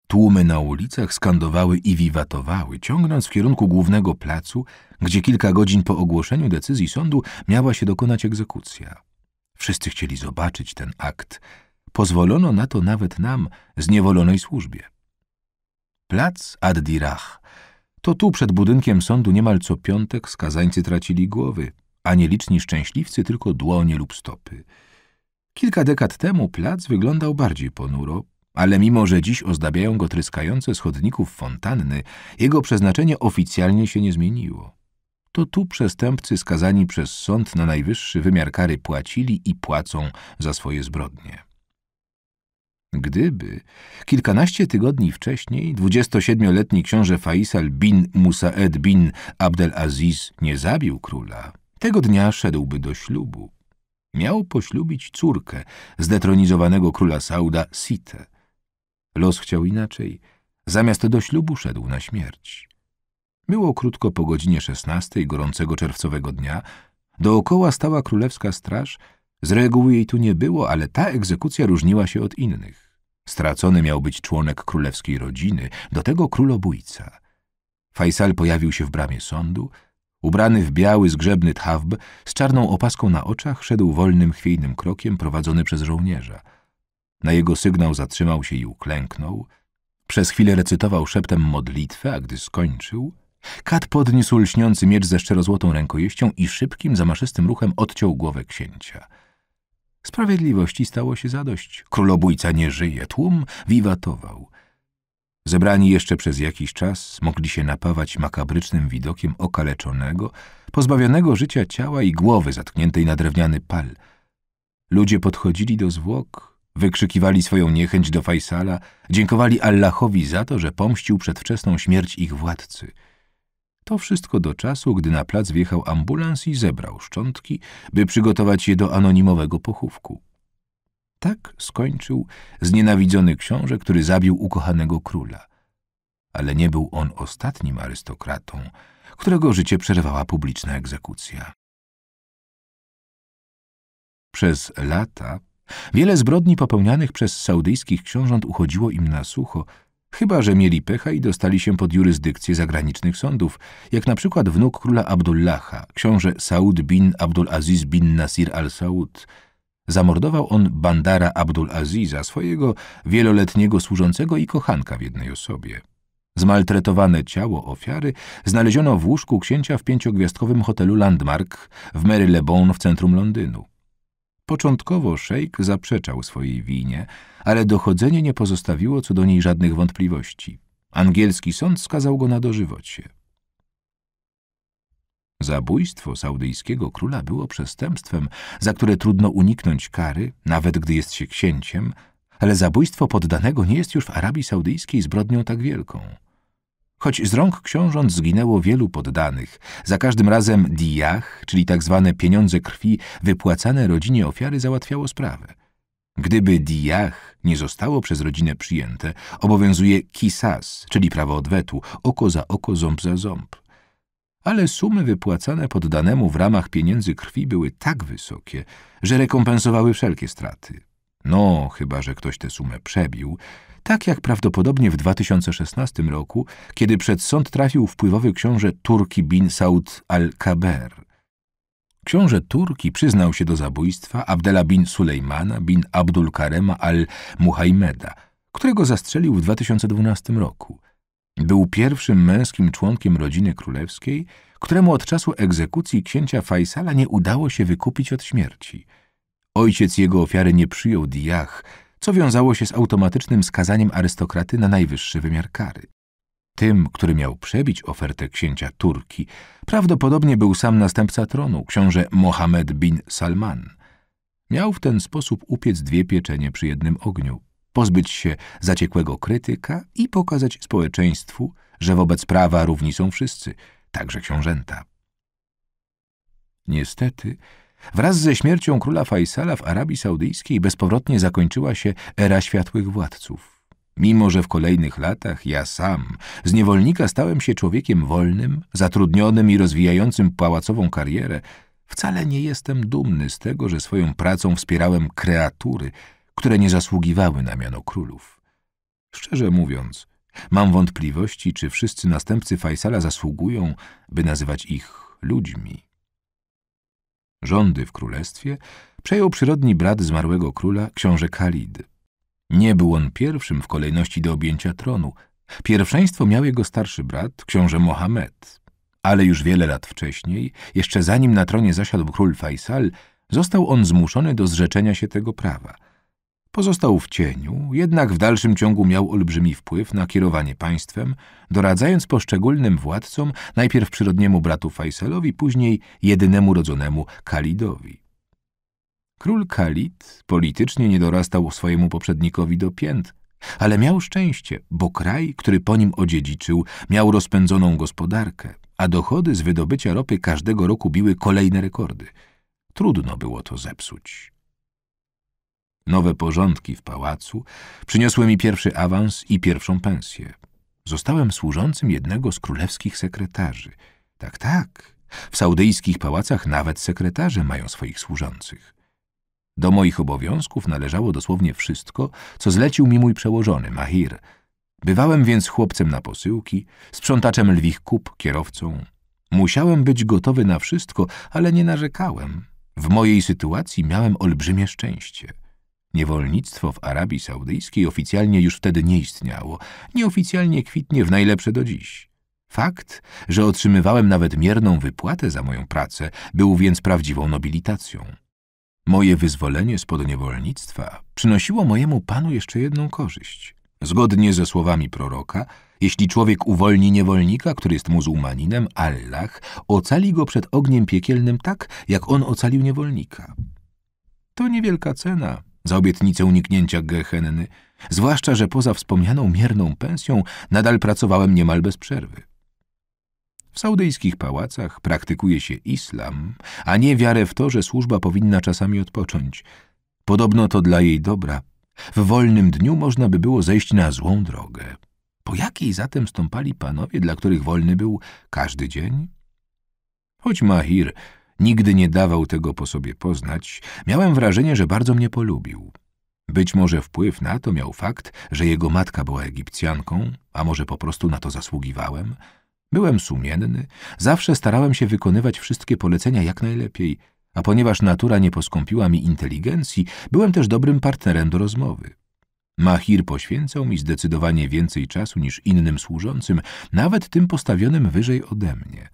Tłumy na ulicach skandowały i wiwatowały, ciągnąc w kierunku głównego placu, gdzie kilka godzin po ogłoszeniu decyzji sądu miała się dokonać egzekucja. Wszyscy chcieli zobaczyć ten akt. Pozwolono na to nawet nam, zniewolonej służbie. Plac Ad-Dirah. To tu przed budynkiem sądu niemal co piątek skazańcy tracili głowy, a nieliczni szczęśliwcy tylko dłonie lub stopy. Kilka dekad temu plac wyglądał bardziej ponuro. ale mimo że dziś ozdabiają go tryskające z chodników fontanny, jego przeznaczenie oficjalnie się nie zmieniło. To tu przestępcy skazani przez sąd na najwyższy wymiar kary płacili i płacą za swoje zbrodnie. Gdyby kilkanaście tygodni wcześniej 27-letni książę Faisal bin Musaed bin Abdelaziz nie zabił króla, tego dnia szedłby do ślubu. Miał poślubić córkę zdetronizowanego króla Sauda Sitę. Los chciał inaczej. Zamiast do ślubu szedł na śmierć. Było krótko po godzinie 16 gorącego czerwcowego dnia. Dookoła stała królewska straż. Z reguły jej tu nie było, ale ta egzekucja różniła się od innych. Stracony miał być członek królewskiej rodziny, do tego królobójca. Faisal pojawił się w bramie sądu. Ubrany w biały, zgrzebny thawb, z czarną opaską na oczach, szedł wolnym, chwiejnym krokiem prowadzony przez żołnierza. Na jego sygnał zatrzymał się i uklęknął. Przez chwilę recytował szeptem modlitwę, a gdy skończył, kat podniósł lśniący miecz ze szczerozłotą rękojeścią i szybkim, zamaszystym ruchem odciął głowę księcia. Sprawiedliwości stało się zadość. Królobójca nie żyje, tłum wiwatował. Zebrani jeszcze przez jakiś czas mogli się napawać makabrycznym widokiem okaleczonego, pozbawionego życia ciała i głowy zatkniętej na drewniany pal. Ludzie podchodzili do zwłok, wykrzykiwali swoją niechęć do Faisala, dziękowali Allahowi za to, że pomścił przedwczesną śmierć ich władcy. To wszystko do czasu, gdy na plac wjechał ambulans i zebrał szczątki, by przygotować je do anonimowego pochówku. Tak skończył znienawidzony książę, który zabił ukochanego króla. Ale nie był on ostatnim arystokratą, którego życie przerwała publiczna egzekucja. Przez lata wiele zbrodni popełnianych przez saudyjskich książąt uchodziło im na sucho, chyba że mieli pecha i dostali się pod jurysdykcję zagranicznych sądów, jak na przykład wnuk króla Abdullaha, książę Saud bin Abdulaziz bin Nasir al-Saud. Zamordował on Bandara Abdulaziza, swojego wieloletniego służącego i kochanka w jednej osobie. Zmaltretowane ciało ofiary znaleziono w łóżku księcia w pięciogwiazdkowym hotelu Landmark w Marylebone w centrum Londynu. Początkowo szejk zaprzeczał swojej winie, ale dochodzenie nie pozostawiło co do niej żadnych wątpliwości. Angielski sąd skazał go na dożywocie. Zabójstwo saudyjskiego króla było przestępstwem, za które trudno uniknąć kary, nawet gdy jest się księciem, ale zabójstwo poddanego nie jest już w Arabii Saudyjskiej zbrodnią tak wielką. Choć z rąk książąt zginęło wielu poddanych, za każdym razem dijah, czyli tak zwane pieniądze krwi wypłacane rodzinie ofiary, załatwiało sprawę. Gdyby dijah nie zostało przez rodzinę przyjęte, obowiązuje kisas, czyli prawo odwetu, oko za oko, ząb za ząb. Ale sumy wypłacane poddanemu w ramach pieniędzy krwi były tak wysokie, że rekompensowały wszelkie straty. No, chyba że ktoś tę sumę przebił, tak jak prawdopodobnie w 2016 roku, kiedy przed sąd trafił wpływowy książę Turki bin Saud al-Kaber. Książę Turki przyznał się do zabójstwa Abdela bin Sulejmana bin Abdul Karema al-Muhajmeda, którego zastrzelił w 2012 roku. Był pierwszym męskim członkiem rodziny królewskiej, któremu od czasu egzekucji księcia Faisala nie udało się wykupić od śmierci. Ojciec jego ofiary nie przyjął dijah, co wiązało się z automatycznym skazaniem arystokraty na najwyższy wymiar kary. Tym, który miał przebić ofertę księcia Turki, prawdopodobnie był sam następca tronu, książę Mohammed bin Salman. Miał w ten sposób upiec dwie pieczenie przy jednym ogniu, pozbyć się zaciekłego krytyka i pokazać społeczeństwu, że wobec prawa równi są wszyscy, także książęta. Niestety, wraz ze śmiercią króla Faisala w Arabii Saudyjskiej bezpowrotnie zakończyła się era światłych władców. Mimo że w kolejnych latach ja sam z niewolnika stałem się człowiekiem wolnym, zatrudnionym i rozwijającym pałacową karierę, wcale nie jestem dumny z tego, że swoją pracą wspierałem kreatury, które nie zasługiwały na miano królów. Szczerze mówiąc, mam wątpliwości, czy wszyscy następcy Faisala zasługują, by nazywać ich ludźmi. Rządy w królestwie przejął przyrodni brat zmarłego króla, książę Khalid. Nie był on pierwszym w kolejności do objęcia tronu. Pierwszeństwo miał jego starszy brat, książę Mohammed. Ale już wiele lat wcześniej, jeszcze zanim na tronie zasiadł król Faisal, został on zmuszony do zrzeczenia się tego prawa. Pozostał w cieniu, jednak w dalszym ciągu miał olbrzymi wpływ na kierowanie państwem, doradzając poszczególnym władcom, najpierw przyrodniemu bratu Faisalowi, później jedynemu rodzonemu Khalidowi. Król Khalid politycznie nie dorastał swojemu poprzednikowi do pięt, ale miał szczęście, bo kraj, który po nim odziedziczył, miał rozpędzoną gospodarkę, a dochody z wydobycia ropy każdego roku biły kolejne rekordy. Trudno było to zepsuć. Nowe porządki w pałacu przyniosły mi pierwszy awans i pierwszą pensję. Zostałem służącym jednego z królewskich sekretarzy. Tak, tak, w saudyjskich pałacach nawet sekretarze mają swoich służących. Do moich obowiązków należało dosłownie wszystko, co zlecił mi mój przełożony, Mahir. Bywałem więc chłopcem na posyłki, sprzątaczem lwich kup, kierowcą. Musiałem być gotowy na wszystko, ale nie narzekałem. W mojej sytuacji miałem olbrzymie szczęście. Niewolnictwo w Arabii Saudyjskiej oficjalnie już wtedy nie istniało, nieoficjalnie kwitnie w najlepsze do dziś. Fakt, że otrzymywałem nawet mierną wypłatę za moją pracę, był więc prawdziwą nobilitacją. Moje wyzwolenie spod niewolnictwa przynosiło mojemu panu jeszcze jedną korzyść. Zgodnie ze słowami proroka, jeśli człowiek uwolni niewolnika, który jest muzułmaninem, Allah ocali go przed ogniem piekielnym tak, jak on ocalił niewolnika. To niewielka cena za obietnicę uniknięcia Gehenny, zwłaszcza że poza wspomnianą mierną pensją nadal pracowałem niemal bez przerwy. W saudyjskich pałacach praktykuje się islam, a nie wiarę w to, że służba powinna czasami odpocząć. Podobno to dla jej dobra. W wolnym dniu można by było zejść na złą drogę. Po jakiej zatem stąpali panowie, dla których wolny był każdy dzień? Choć Mahir nigdy nie dawał tego po sobie poznać, miałem wrażenie, że bardzo mnie polubił. Być może wpływ na to miał fakt, że jego matka była Egipcjanką, a może po prostu na to zasługiwałem. Byłem sumienny, zawsze starałem się wykonywać wszystkie polecenia jak najlepiej, a ponieważ natura nie poskąpiła mi inteligencji, byłem też dobrym partnerem do rozmowy. Mahir poświęcał mi zdecydowanie więcej czasu niż innym służącym, nawet tym postawionym wyżej ode mnie.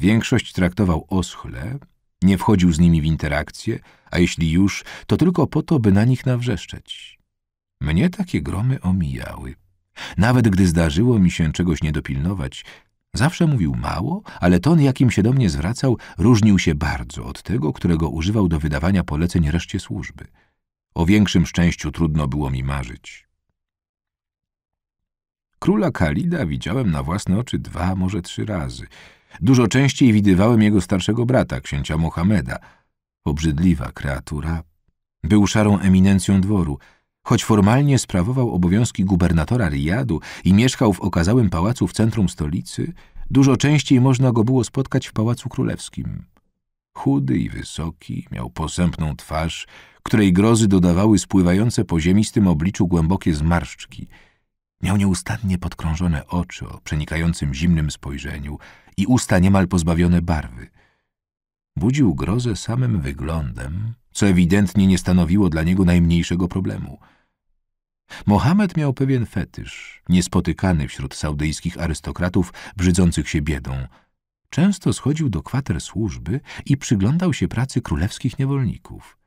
Większość traktował oschle, nie wchodził z nimi w interakcje, a jeśli już, to tylko po to, by na nich nawrzeszczeć. Mnie takie gromy omijały. Nawet gdy zdarzyło mi się czegoś nie dopilnować, zawsze mówił mało, ale ton, jakim się do mnie zwracał, różnił się bardzo od tego, którego używał do wydawania poleceń reszcie służby. O większym szczęściu trudno było mi marzyć. Króla Khalida widziałem na własne oczy 2, może 3 razy. Dużo częściej widywałem jego starszego brata, księcia Mohammeda. Obrzydliwa kreatura. Był szarą eminencją dworu. Choć formalnie sprawował obowiązki gubernatora Rijadu i mieszkał w okazałym pałacu w centrum stolicy, dużo częściej można go było spotkać w Pałacu Królewskim. Chudy i wysoki, miał posępną twarz, której grozy dodawały spływające po ziemistym obliczu głębokie zmarszczki. Miał nieustannie podkrążone oczy o przenikającym zimnym spojrzeniu i usta niemal pozbawione barwy. Budził grozę samym wyglądem, co ewidentnie nie stanowiło dla niego najmniejszego problemu. Mohammed miał pewien fetysz, niespotykany wśród saudyjskich arystokratów brzydzących się biedą. Często schodził do kwater służby i przyglądał się pracy królewskich niewolników.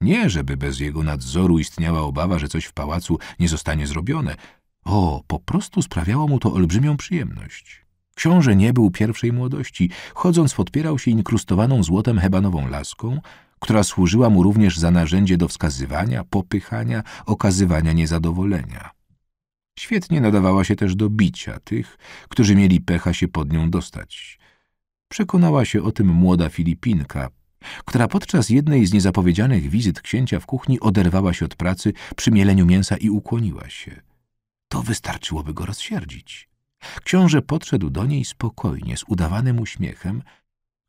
Nie, żeby bez jego nadzoru istniała obawa, że coś w pałacu nie zostanie zrobione. O, po prostu sprawiało mu to olbrzymią przyjemność. Książę nie był pierwszej młodości, chodząc podpierał się inkrustowaną złotem hebanową laską, która służyła mu również za narzędzie do wskazywania, popychania, okazywania niezadowolenia. Świetnie nadawała się też do bicia tych, którzy mieli pecha się pod nią dostać. Przekonała się o tym młoda Filipinka, która podczas jednej z niezapowiedzianych wizyt księcia w kuchni oderwała się od pracy przy mieleniu mięsa i ukłoniła się. To wystarczyłoby go rozsierdzić. Książę podszedł do niej spokojnie, z udawanym uśmiechem,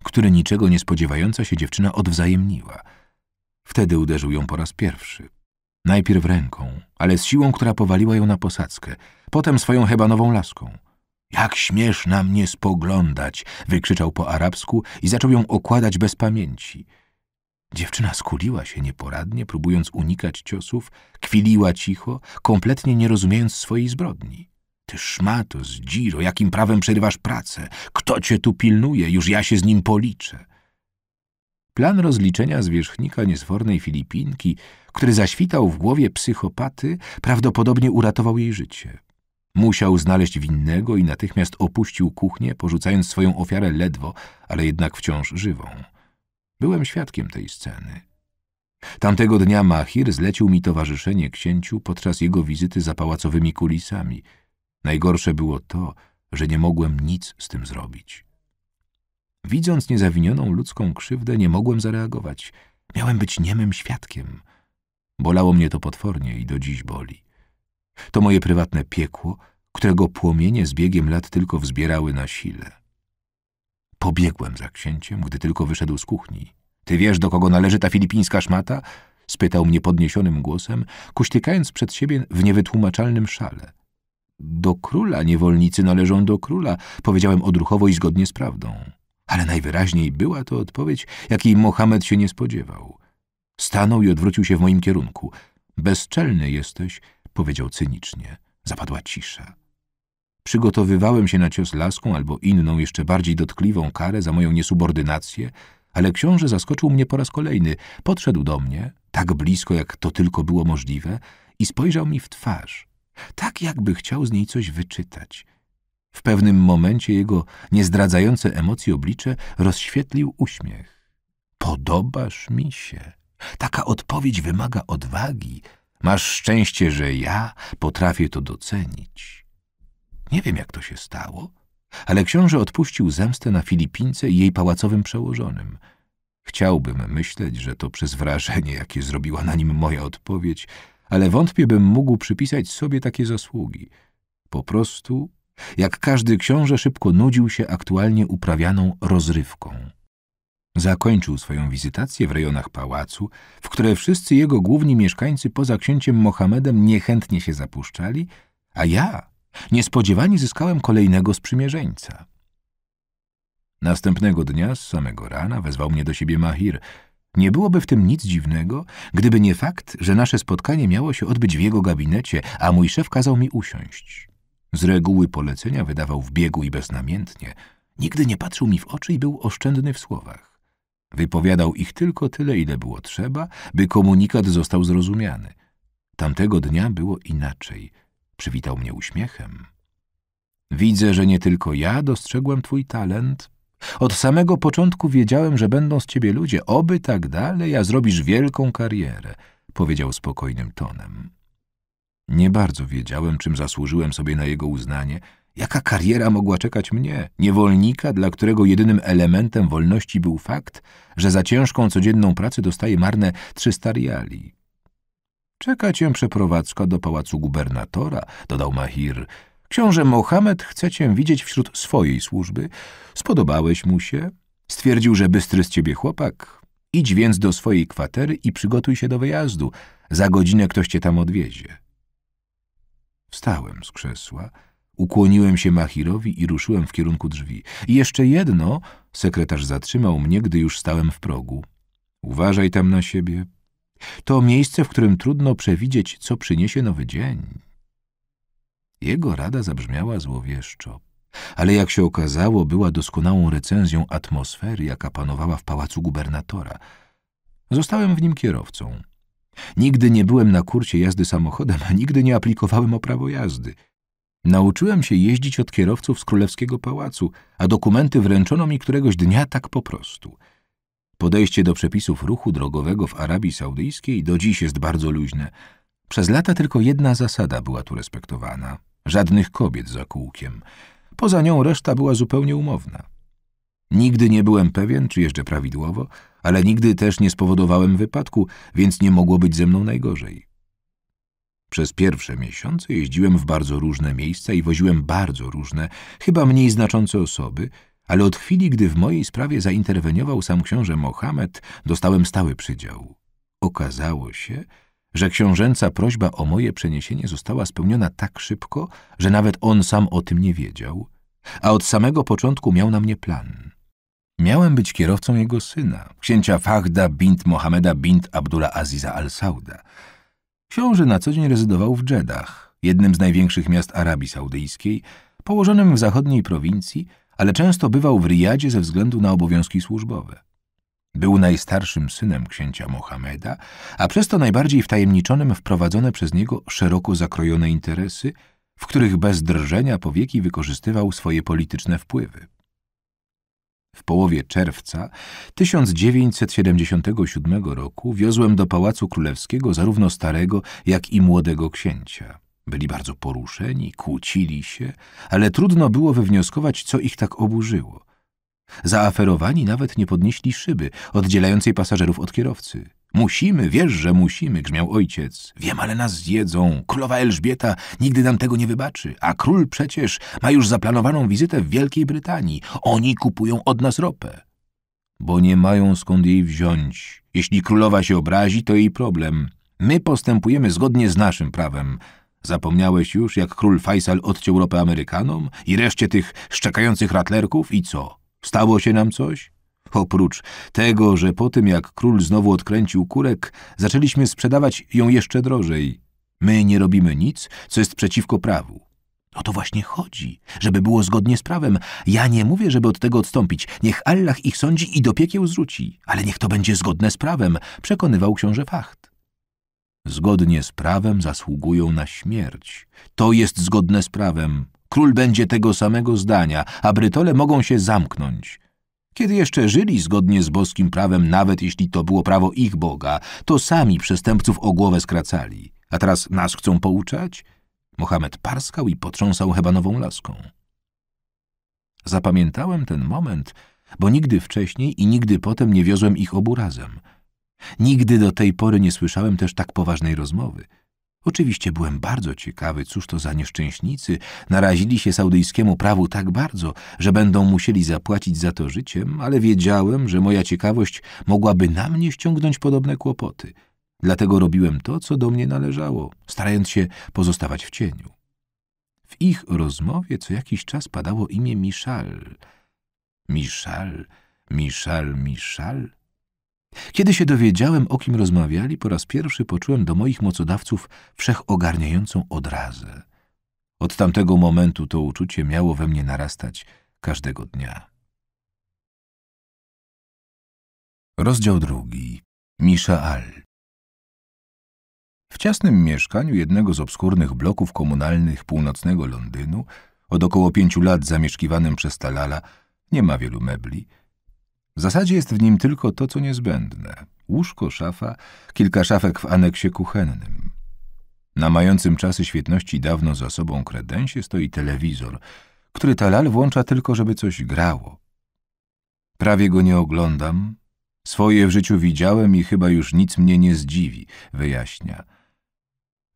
który niczego nie spodziewająca się dziewczyna odwzajemniła. Wtedy uderzył ją po raz pierwszy. Najpierw ręką, ale z siłą, która powaliła ją na posadzkę, potem swoją hebanową laską. „Jak śmiesz na mnie spoglądać!” wykrzyczał po arabsku i zaczął ją okładać bez pamięci. Dziewczyna skuliła się nieporadnie, próbując unikać ciosów, kwiliła cicho, kompletnie nie rozumiejąc swojej zbrodni. „Ty szmato, zdziro, jakim prawem przerywasz pracę? Kto cię tu pilnuje? Już ja się z nim policzę.” Plan rozliczenia zwierzchnika niesfornej Filipinki, który zaświtał w głowie psychopaty, prawdopodobnie uratował jej życie. Musiał znaleźć winnego i natychmiast opuścił kuchnię, porzucając swoją ofiarę ledwo, ale jednak wciąż żywą. Byłem świadkiem tej sceny. Tamtego dnia Mahir zlecił mi towarzyszenie księciu podczas jego wizyty za pałacowymi kulisami. Najgorsze było to, że nie mogłem nic z tym zrobić. Widząc niezawinioną ludzką krzywdę, nie mogłem zareagować. Miałem być niemym świadkiem. Bolało mnie to potwornie i do dziś boli. To moje prywatne piekło, którego płomienie z biegiem lat tylko wzbierały na sile. Pobiegłem za księciem, gdy tylko wyszedł z kuchni. — Ty wiesz, do kogo należy ta filipińska szmata? — spytał mnie podniesionym głosem, kuśtykając przed siebie w niewytłumaczalnym szale. — Do króla, niewolnicy należą do króla — powiedziałem odruchowo i zgodnie z prawdą. Ale najwyraźniej była to odpowiedź, jakiej Mohamed się nie spodziewał. Stanął i odwrócił się w moim kierunku. — Bezczelny jesteś — powiedział cynicznie. Zapadła cisza. Przygotowywałem się na cios laską albo inną, jeszcze bardziej dotkliwą karę za moją niesubordynację, ale książę zaskoczył mnie po raz kolejny. Podszedł do mnie, tak blisko, jak to tylko było możliwe, i spojrzał mi w twarz, tak jakby chciał z niej coś wyczytać. W pewnym momencie jego niezdradzające emocji oblicze rozświetlił uśmiech. Podobasz mi się. Taka odpowiedź wymaga odwagi. Masz szczęście, że ja potrafię to docenić. Nie wiem, jak to się stało, ale książę odpuścił zemstę na Filipince i jej pałacowym przełożonym. Chciałbym myśleć, że to przez wrażenie, jakie zrobiła na nim moja odpowiedź, ale wątpię bym mógł przypisać sobie takie zasługi. Po prostu, jak każdy książę, szybko nudził się aktualnie uprawianą rozrywką. Zakończył swoją wizytację w rejonach pałacu, w które wszyscy jego główni mieszkańcy poza księciem Mohamedem niechętnie się zapuszczali, a ja niespodziewanie zyskałem kolejnego sprzymierzeńca. Następnego dnia z samego rana wezwał mnie do siebie Mahir. Nie byłoby w tym nic dziwnego, gdyby nie fakt, że nasze spotkanie miało się odbyć w jego gabinecie, a mój szef kazał mi usiąść. Z reguły polecenia wydawał w biegu i beznamiętnie. Nigdy nie patrzył mi w oczy i był oszczędny w słowach. Wypowiadał ich tylko tyle, ile było trzeba, by komunikat został zrozumiany. Tamtego dnia było inaczej. Przywitał mnie uśmiechem. Widzę, że nie tylko ja dostrzegłem twój talent. Od samego początku wiedziałem, że będą z ciebie ludzie. Oby tak dalej, a zrobisz wielką karierę, powiedział spokojnym tonem. Nie bardzo wiedziałem, czym zasłużyłem sobie na jego uznanie. Jaka kariera mogła czekać mnie, niewolnika, dla którego jedynym elementem wolności był fakt, że za ciężką codzienną pracę dostaje marne 300 riali. Czeka cię przeprowadzka do pałacu gubernatora, dodał Mahir. Książę Mohamed chce cię widzieć wśród swojej służby. Spodobałeś mu się. Stwierdził, że bystry z ciebie chłopak. Idź więc do swojej kwatery i przygotuj się do wyjazdu. Za godzinę ktoś cię tam odwiezie. Wstałem z krzesła. Ukłoniłem się Mahirowi i ruszyłem w kierunku drzwi. I jeszcze jedno, sekretarz zatrzymał mnie, gdy już stałem w progu. Uważaj tam na siebie. To miejsce, w którym trudno przewidzieć, co przyniesie nowy dzień. Jego rada zabrzmiała złowieszczo, ale jak się okazało, była doskonałą recenzją atmosfery, jaka panowała w pałacu gubernatora. Zostałem w nim kierowcą. Nigdy nie byłem na kursie jazdy samochodem, a nigdy nie aplikowałem o prawo jazdy. Nauczyłem się jeździć od kierowców z królewskiego pałacu, a dokumenty wręczono mi któregoś dnia tak po prostu. Podejście do przepisów ruchu drogowego w Arabii Saudyjskiej do dziś jest bardzo luźne. Przez lata tylko jedna zasada była tu respektowana. Żadnych kobiet za kółkiem. Poza nią reszta była zupełnie umowna. Nigdy nie byłem pewien, czy jeżdżę prawidłowo, ale nigdy też nie spowodowałem wypadku, więc nie mogło być ze mną najgorzej. Przez pierwsze miesiące jeździłem w bardzo różne miejsca i woziłem bardzo różne, chyba mniej znaczące osoby, ale od chwili, gdy w mojej sprawie zainterweniował sam książę Mohamed, dostałem stały przydział. Okazało się, że książęca prośba o moje przeniesienie została spełniona tak szybko, że nawet on sam o tym nie wiedział, a od samego początku miał na mnie plan. Miałem być kierowcą jego syna, księcia Fahda bint Mohameda bint Abdullah Aziza al-Sauda. Książę na co dzień rezydował w Dżedach, jednym z największych miast Arabii Saudyjskiej, położonym w zachodniej prowincji, ale często bywał w Rijadzie ze względu na obowiązki służbowe. Był najstarszym synem księcia Mohameda, a przez to najbardziej wtajemniczonym w prowadzone przez niego szeroko zakrojone interesy, w których bez drżenia powieki wykorzystywał swoje polityczne wpływy. W połowie czerwca 1977 roku wiozłem do Pałacu Królewskiego zarówno starego, jak i młodego księcia. Byli bardzo poruszeni, kłócili się, ale trudno było wywnioskować, co ich tak oburzyło. Zaaferowani nawet nie podnieśli szyby oddzielającej pasażerów od kierowcy. Musimy, wiesz, że musimy, grzmiał ojciec. Wiem, ale nas zjedzą. Królowa Elżbieta nigdy nam tego nie wybaczy, a król przecież ma już zaplanowaną wizytę w Wielkiej Brytanii. Oni kupują od nas ropę. Bo nie mają skąd jej wziąć. Jeśli królowa się obrazi, to jej problem. My postępujemy zgodnie z naszym prawem. Zapomniałeś już, jak król Faisal odciął ropę Amerykanom i reszcie tych szczekających ratlerków i co? Stało się nam coś? Oprócz tego, że po tym, jak król znowu odkręcił kurek, zaczęliśmy sprzedawać ją jeszcze drożej. My nie robimy nic, co jest przeciwko prawu. O to właśnie chodzi, żeby było zgodnie z prawem. Ja nie mówię, żeby od tego odstąpić. Niech Allah ich sądzi i do piekieł zrzuci. Ale niech to będzie zgodne z prawem, przekonywał książę Fahd. Zgodnie z prawem zasługują na śmierć. To jest zgodne z prawem. Król będzie tego samego zdania, a Brytole mogą się zamknąć. Kiedy jeszcze żyli zgodnie z boskim prawem, nawet jeśli to było prawo ich Boga, to sami przestępców o głowę skracali. A teraz nas chcą pouczać? Mohamed parskał i potrząsał hebanową laską. Zapamiętałem ten moment, bo nigdy wcześniej i nigdy potem nie wiozłem ich obu razem. Nigdy do tej pory nie słyszałem też tak poważnej rozmowy. Oczywiście byłem bardzo ciekawy, cóż to za nieszczęśnicy narazili się saudyjskiemu prawu tak bardzo, że będą musieli zapłacić za to życiem, ale wiedziałem, że moja ciekawość mogłaby na mnie ściągnąć podobne kłopoty. Dlatego robiłem to, co do mnie należało, starając się pozostawać w cieniu. W ich rozmowie co jakiś czas padało imię Mishaal. Mishaal, Mishaal, Mishaal. Kiedy się dowiedziałem, o kim rozmawiali, po raz pierwszy poczułem do moich mocodawców wszechogarniającą odrazę. Od tamtego momentu to uczucie miało we mnie narastać każdego dnia. Rozdział 2. Mishaal. W ciasnym mieszkaniu jednego z obskurnych bloków komunalnych północnego Londynu, od około 5 lat zamieszkiwanym przez Talala, nie ma wielu mebli. W zasadzie jest w nim tylko to, co niezbędne. Łóżko, szafa, kilka szafek w aneksie kuchennym. Na mającym czasy świetności dawno za sobą kredensie stoi telewizor, który Talal włącza tylko, żeby coś grało. Prawie go nie oglądam. Swoje w życiu widziałem i chyba już nic mnie nie zdziwi, wyjaśnia.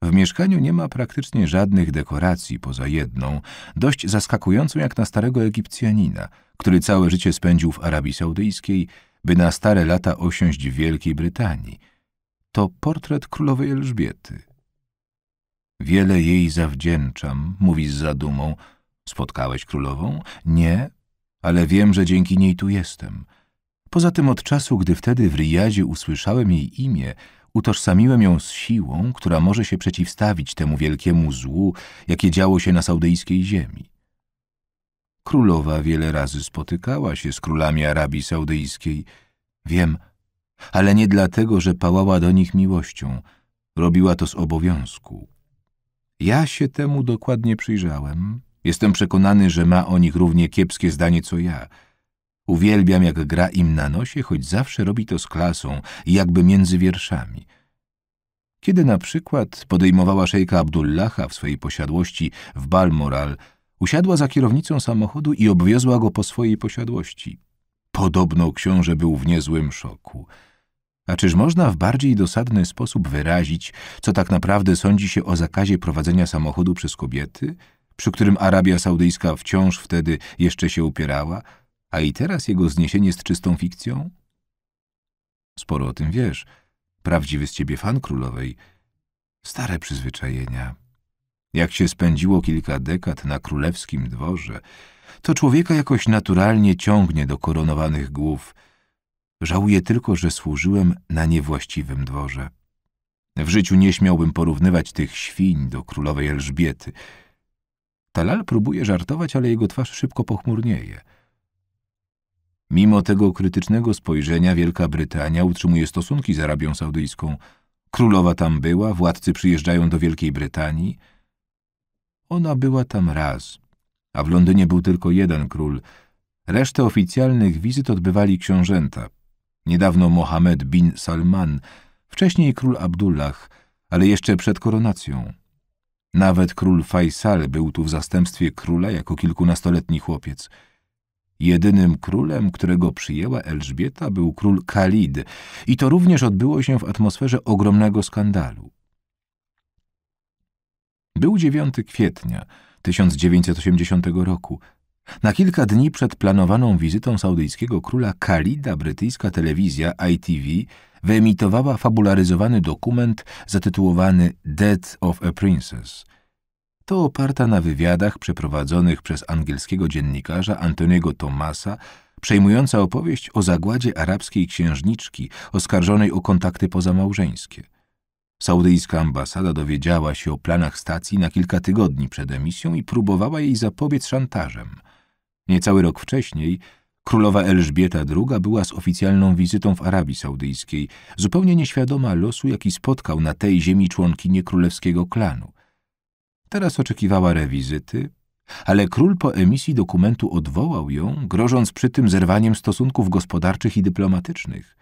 W mieszkaniu nie ma praktycznie żadnych dekoracji poza jedną, dość zaskakującą jak na starego Egipcjanina, który całe życie spędził w Arabii Saudyjskiej, by na stare lata osiąść w Wielkiej Brytanii. To portret królowej Elżbiety. Wiele jej zawdzięczam, mówi z zadumą. Spotkałeś królową? Nie, ale wiem, że dzięki niej tu jestem. Poza tym od czasu, gdy wtedy w Rijadzie usłyszałem jej imię, utożsamiłem ją z siłą, która może się przeciwstawić temu wielkiemu złu, jakie działo się na saudyjskiej ziemi. Królowa wiele razy spotykała się z królami Arabii Saudyjskiej. Wiem, ale nie dlatego, że pałała do nich miłością. Robiła to z obowiązku. Ja się temu dokładnie przyjrzałem. Jestem przekonany, że ma o nich równie kiepskie zdanie co ja. Uwielbiam, jak gra im na nosie, choć zawsze robi to z klasą i jakby między wierszami. Kiedy na przykład podejmowała szejka Abdullaha w swojej posiadłości w Balmoral, usiadła za kierownicą samochodu i obwiozła go po swojej posiadłości. Podobno książę był w niezłym szoku. A czyż można w bardziej dosadny sposób wyrazić, co tak naprawdę sądzi się o zakazie prowadzenia samochodu przez kobiety, przy którym Arabia Saudyjska wciąż wtedy jeszcze się upierała, a i teraz jego zniesienie z czystą fikcją? Sporo o tym wiesz. Prawdziwy z ciebie fan królowej. Stare przyzwyczajenia. Jak się spędziło kilka dekad na królewskim dworze, to człowieka jakoś naturalnie ciągnie do koronowanych głów. Żałuję tylko, że służyłem na niewłaściwym dworze. W życiu nie śmiałbym porównywać tych świń do królowej Elżbiety. Talal próbuje żartować, ale jego twarz szybko pochmurnieje. Mimo tego krytycznego spojrzenia Wielka Brytania utrzymuje stosunki z Arabią Saudyjską. Królowa tam była, władcy przyjeżdżają do Wielkiej Brytanii. Ona była tam raz, a w Londynie był tylko jeden król. Resztę oficjalnych wizyt odbywali książęta. Niedawno Mohammed bin Salman, wcześniej król Abdullah, ale jeszcze przed koronacją. Nawet król Faisal był tu w zastępstwie króla jako kilkunastoletni chłopiec. Jedynym królem, którego przyjęła Elżbieta, był król Khalid i to również odbyło się w atmosferze ogromnego skandalu. Był 9 kwietnia 1980 roku. Na kilka dni przed planowaną wizytą saudyjskiego króla Khalida brytyjska telewizja ITV wyemitowała fabularyzowany dokument zatytułowany Death of a Princess. To oparta na wywiadach przeprowadzonych przez angielskiego dziennikarza Antoniego Thomasa, przejmująca opowieść o zagładzie arabskiej księżniczki oskarżonej o kontakty pozamałżeńskie. Saudyjska ambasada dowiedziała się o planach stacji na kilka tygodni przed emisją i próbowała jej zapobiec szantażem. Niecały rok wcześniej królowa Elżbieta II była z oficjalną wizytą w Arabii Saudyjskiej, zupełnie nieświadoma losu, jaki spotkał na tej ziemi członkinię królewskiego klanu. Teraz oczekiwała rewizyty, ale król po emisji dokumentu odwołał ją, grożąc przy tym zerwaniem stosunków gospodarczych i dyplomatycznych.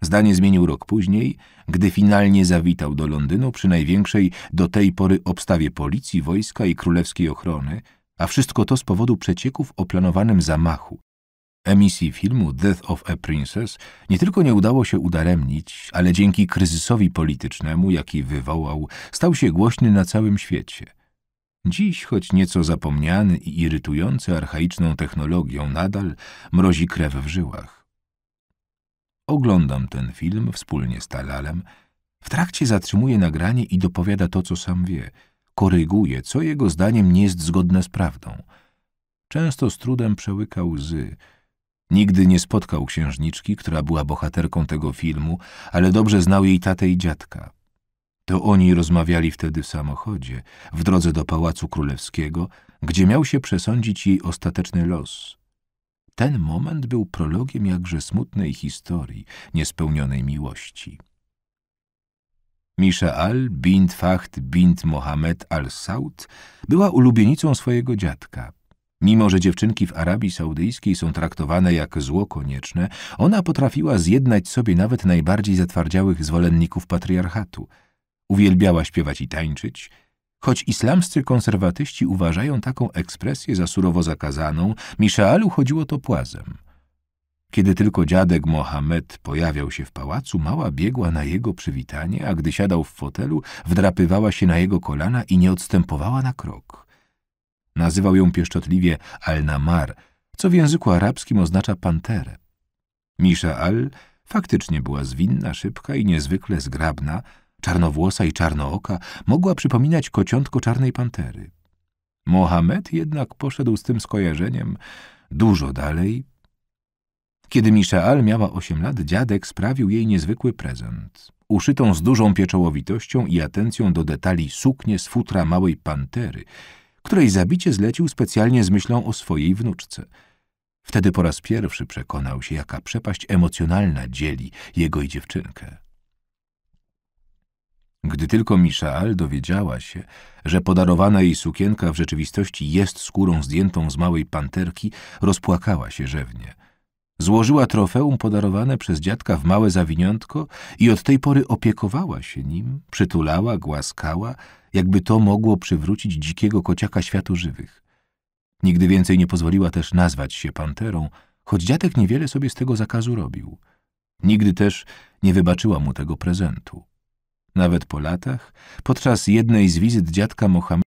Zdanie zmienił rok później, gdy finalnie zawitał do Londynu przy największej do tej pory obstawie policji, wojska i królewskiej ochrony, a wszystko to z powodu przecieków o planowanym zamachu. Emisji filmu Death of a Princess nie tylko nie udało się udaremnić, ale dzięki kryzysowi politycznemu, jaki wywołał, stał się głośny na całym świecie. Dziś, choć nieco zapomniany i irytujący archaiczną technologią, nadal mrozi krew w żyłach. Oglądam ten film wspólnie z Talalem. W trakcie zatrzymuje nagranie i dopowiada to, co sam wie. Koryguje, co jego zdaniem nie jest zgodne z prawdą. Często z trudem przełyka łzy. Nigdy nie spotkał księżniczki, która była bohaterką tego filmu, ale dobrze znał jej tatę i dziadka. To oni rozmawiali wtedy w samochodzie, w drodze do Pałacu Królewskiego, gdzie miał się przesądzić jej ostateczny los. Ten moment był prologiem jakże smutnej historii niespełnionej miłości. Mishaal bint Fahd bint Mohammed al-Saud była ulubienicą swojego dziadka. Mimo że dziewczynki w Arabii Saudyjskiej są traktowane jak zło konieczne, ona potrafiła zjednać sobie nawet najbardziej zatwardziałych zwolenników patriarchatu. Uwielbiała śpiewać i tańczyć, choć islamscy konserwatyści uważają taką ekspresję za surowo zakazaną, Mishaalu chodziło to płazem. Kiedy tylko dziadek Mohammed pojawiał się w pałacu, mała biegła na jego przywitanie, a gdy siadał w fotelu, wdrapywała się na jego kolana i nie odstępowała na krok. Nazywał ją pieszczotliwie Al-Namar, co w języku arabskim oznacza panterę. Mishaal faktycznie była zwinna, szybka i niezwykle zgrabna, czarnowłosa i czarnooka, mogła przypominać kociątko czarnej pantery. Mohammed jednak poszedł z tym skojarzeniem dużo dalej. Kiedy Mishaal miała 8 lat, dziadek sprawił jej niezwykły prezent. Uszytą z dużą pieczołowitością i atencją do detali suknię z futra małej pantery, której zabicie zlecił specjalnie z myślą o swojej wnuczce. Wtedy po raz pierwszy przekonał się, jaka przepaść emocjonalna dzieli jego i dziewczynkę. Gdy tylko Mishaal dowiedziała się, że podarowana jej sukienka w rzeczywistości jest skórą zdjętą z małej panterki, rozpłakała się rzewnie. Złożyła trofeum podarowane przez dziadka w małe zawiniątko i od tej pory opiekowała się nim, przytulała, głaskała, jakby to mogło przywrócić dzikiego kociaka światu żywych. Nigdy więcej nie pozwoliła też nazwać się panterą, choć dziadek niewiele sobie z tego zakazu robił. Nigdy też nie wybaczyła mu tego prezentu. Nawet po latach, podczas jednej z wizyt dziadka Mohameda,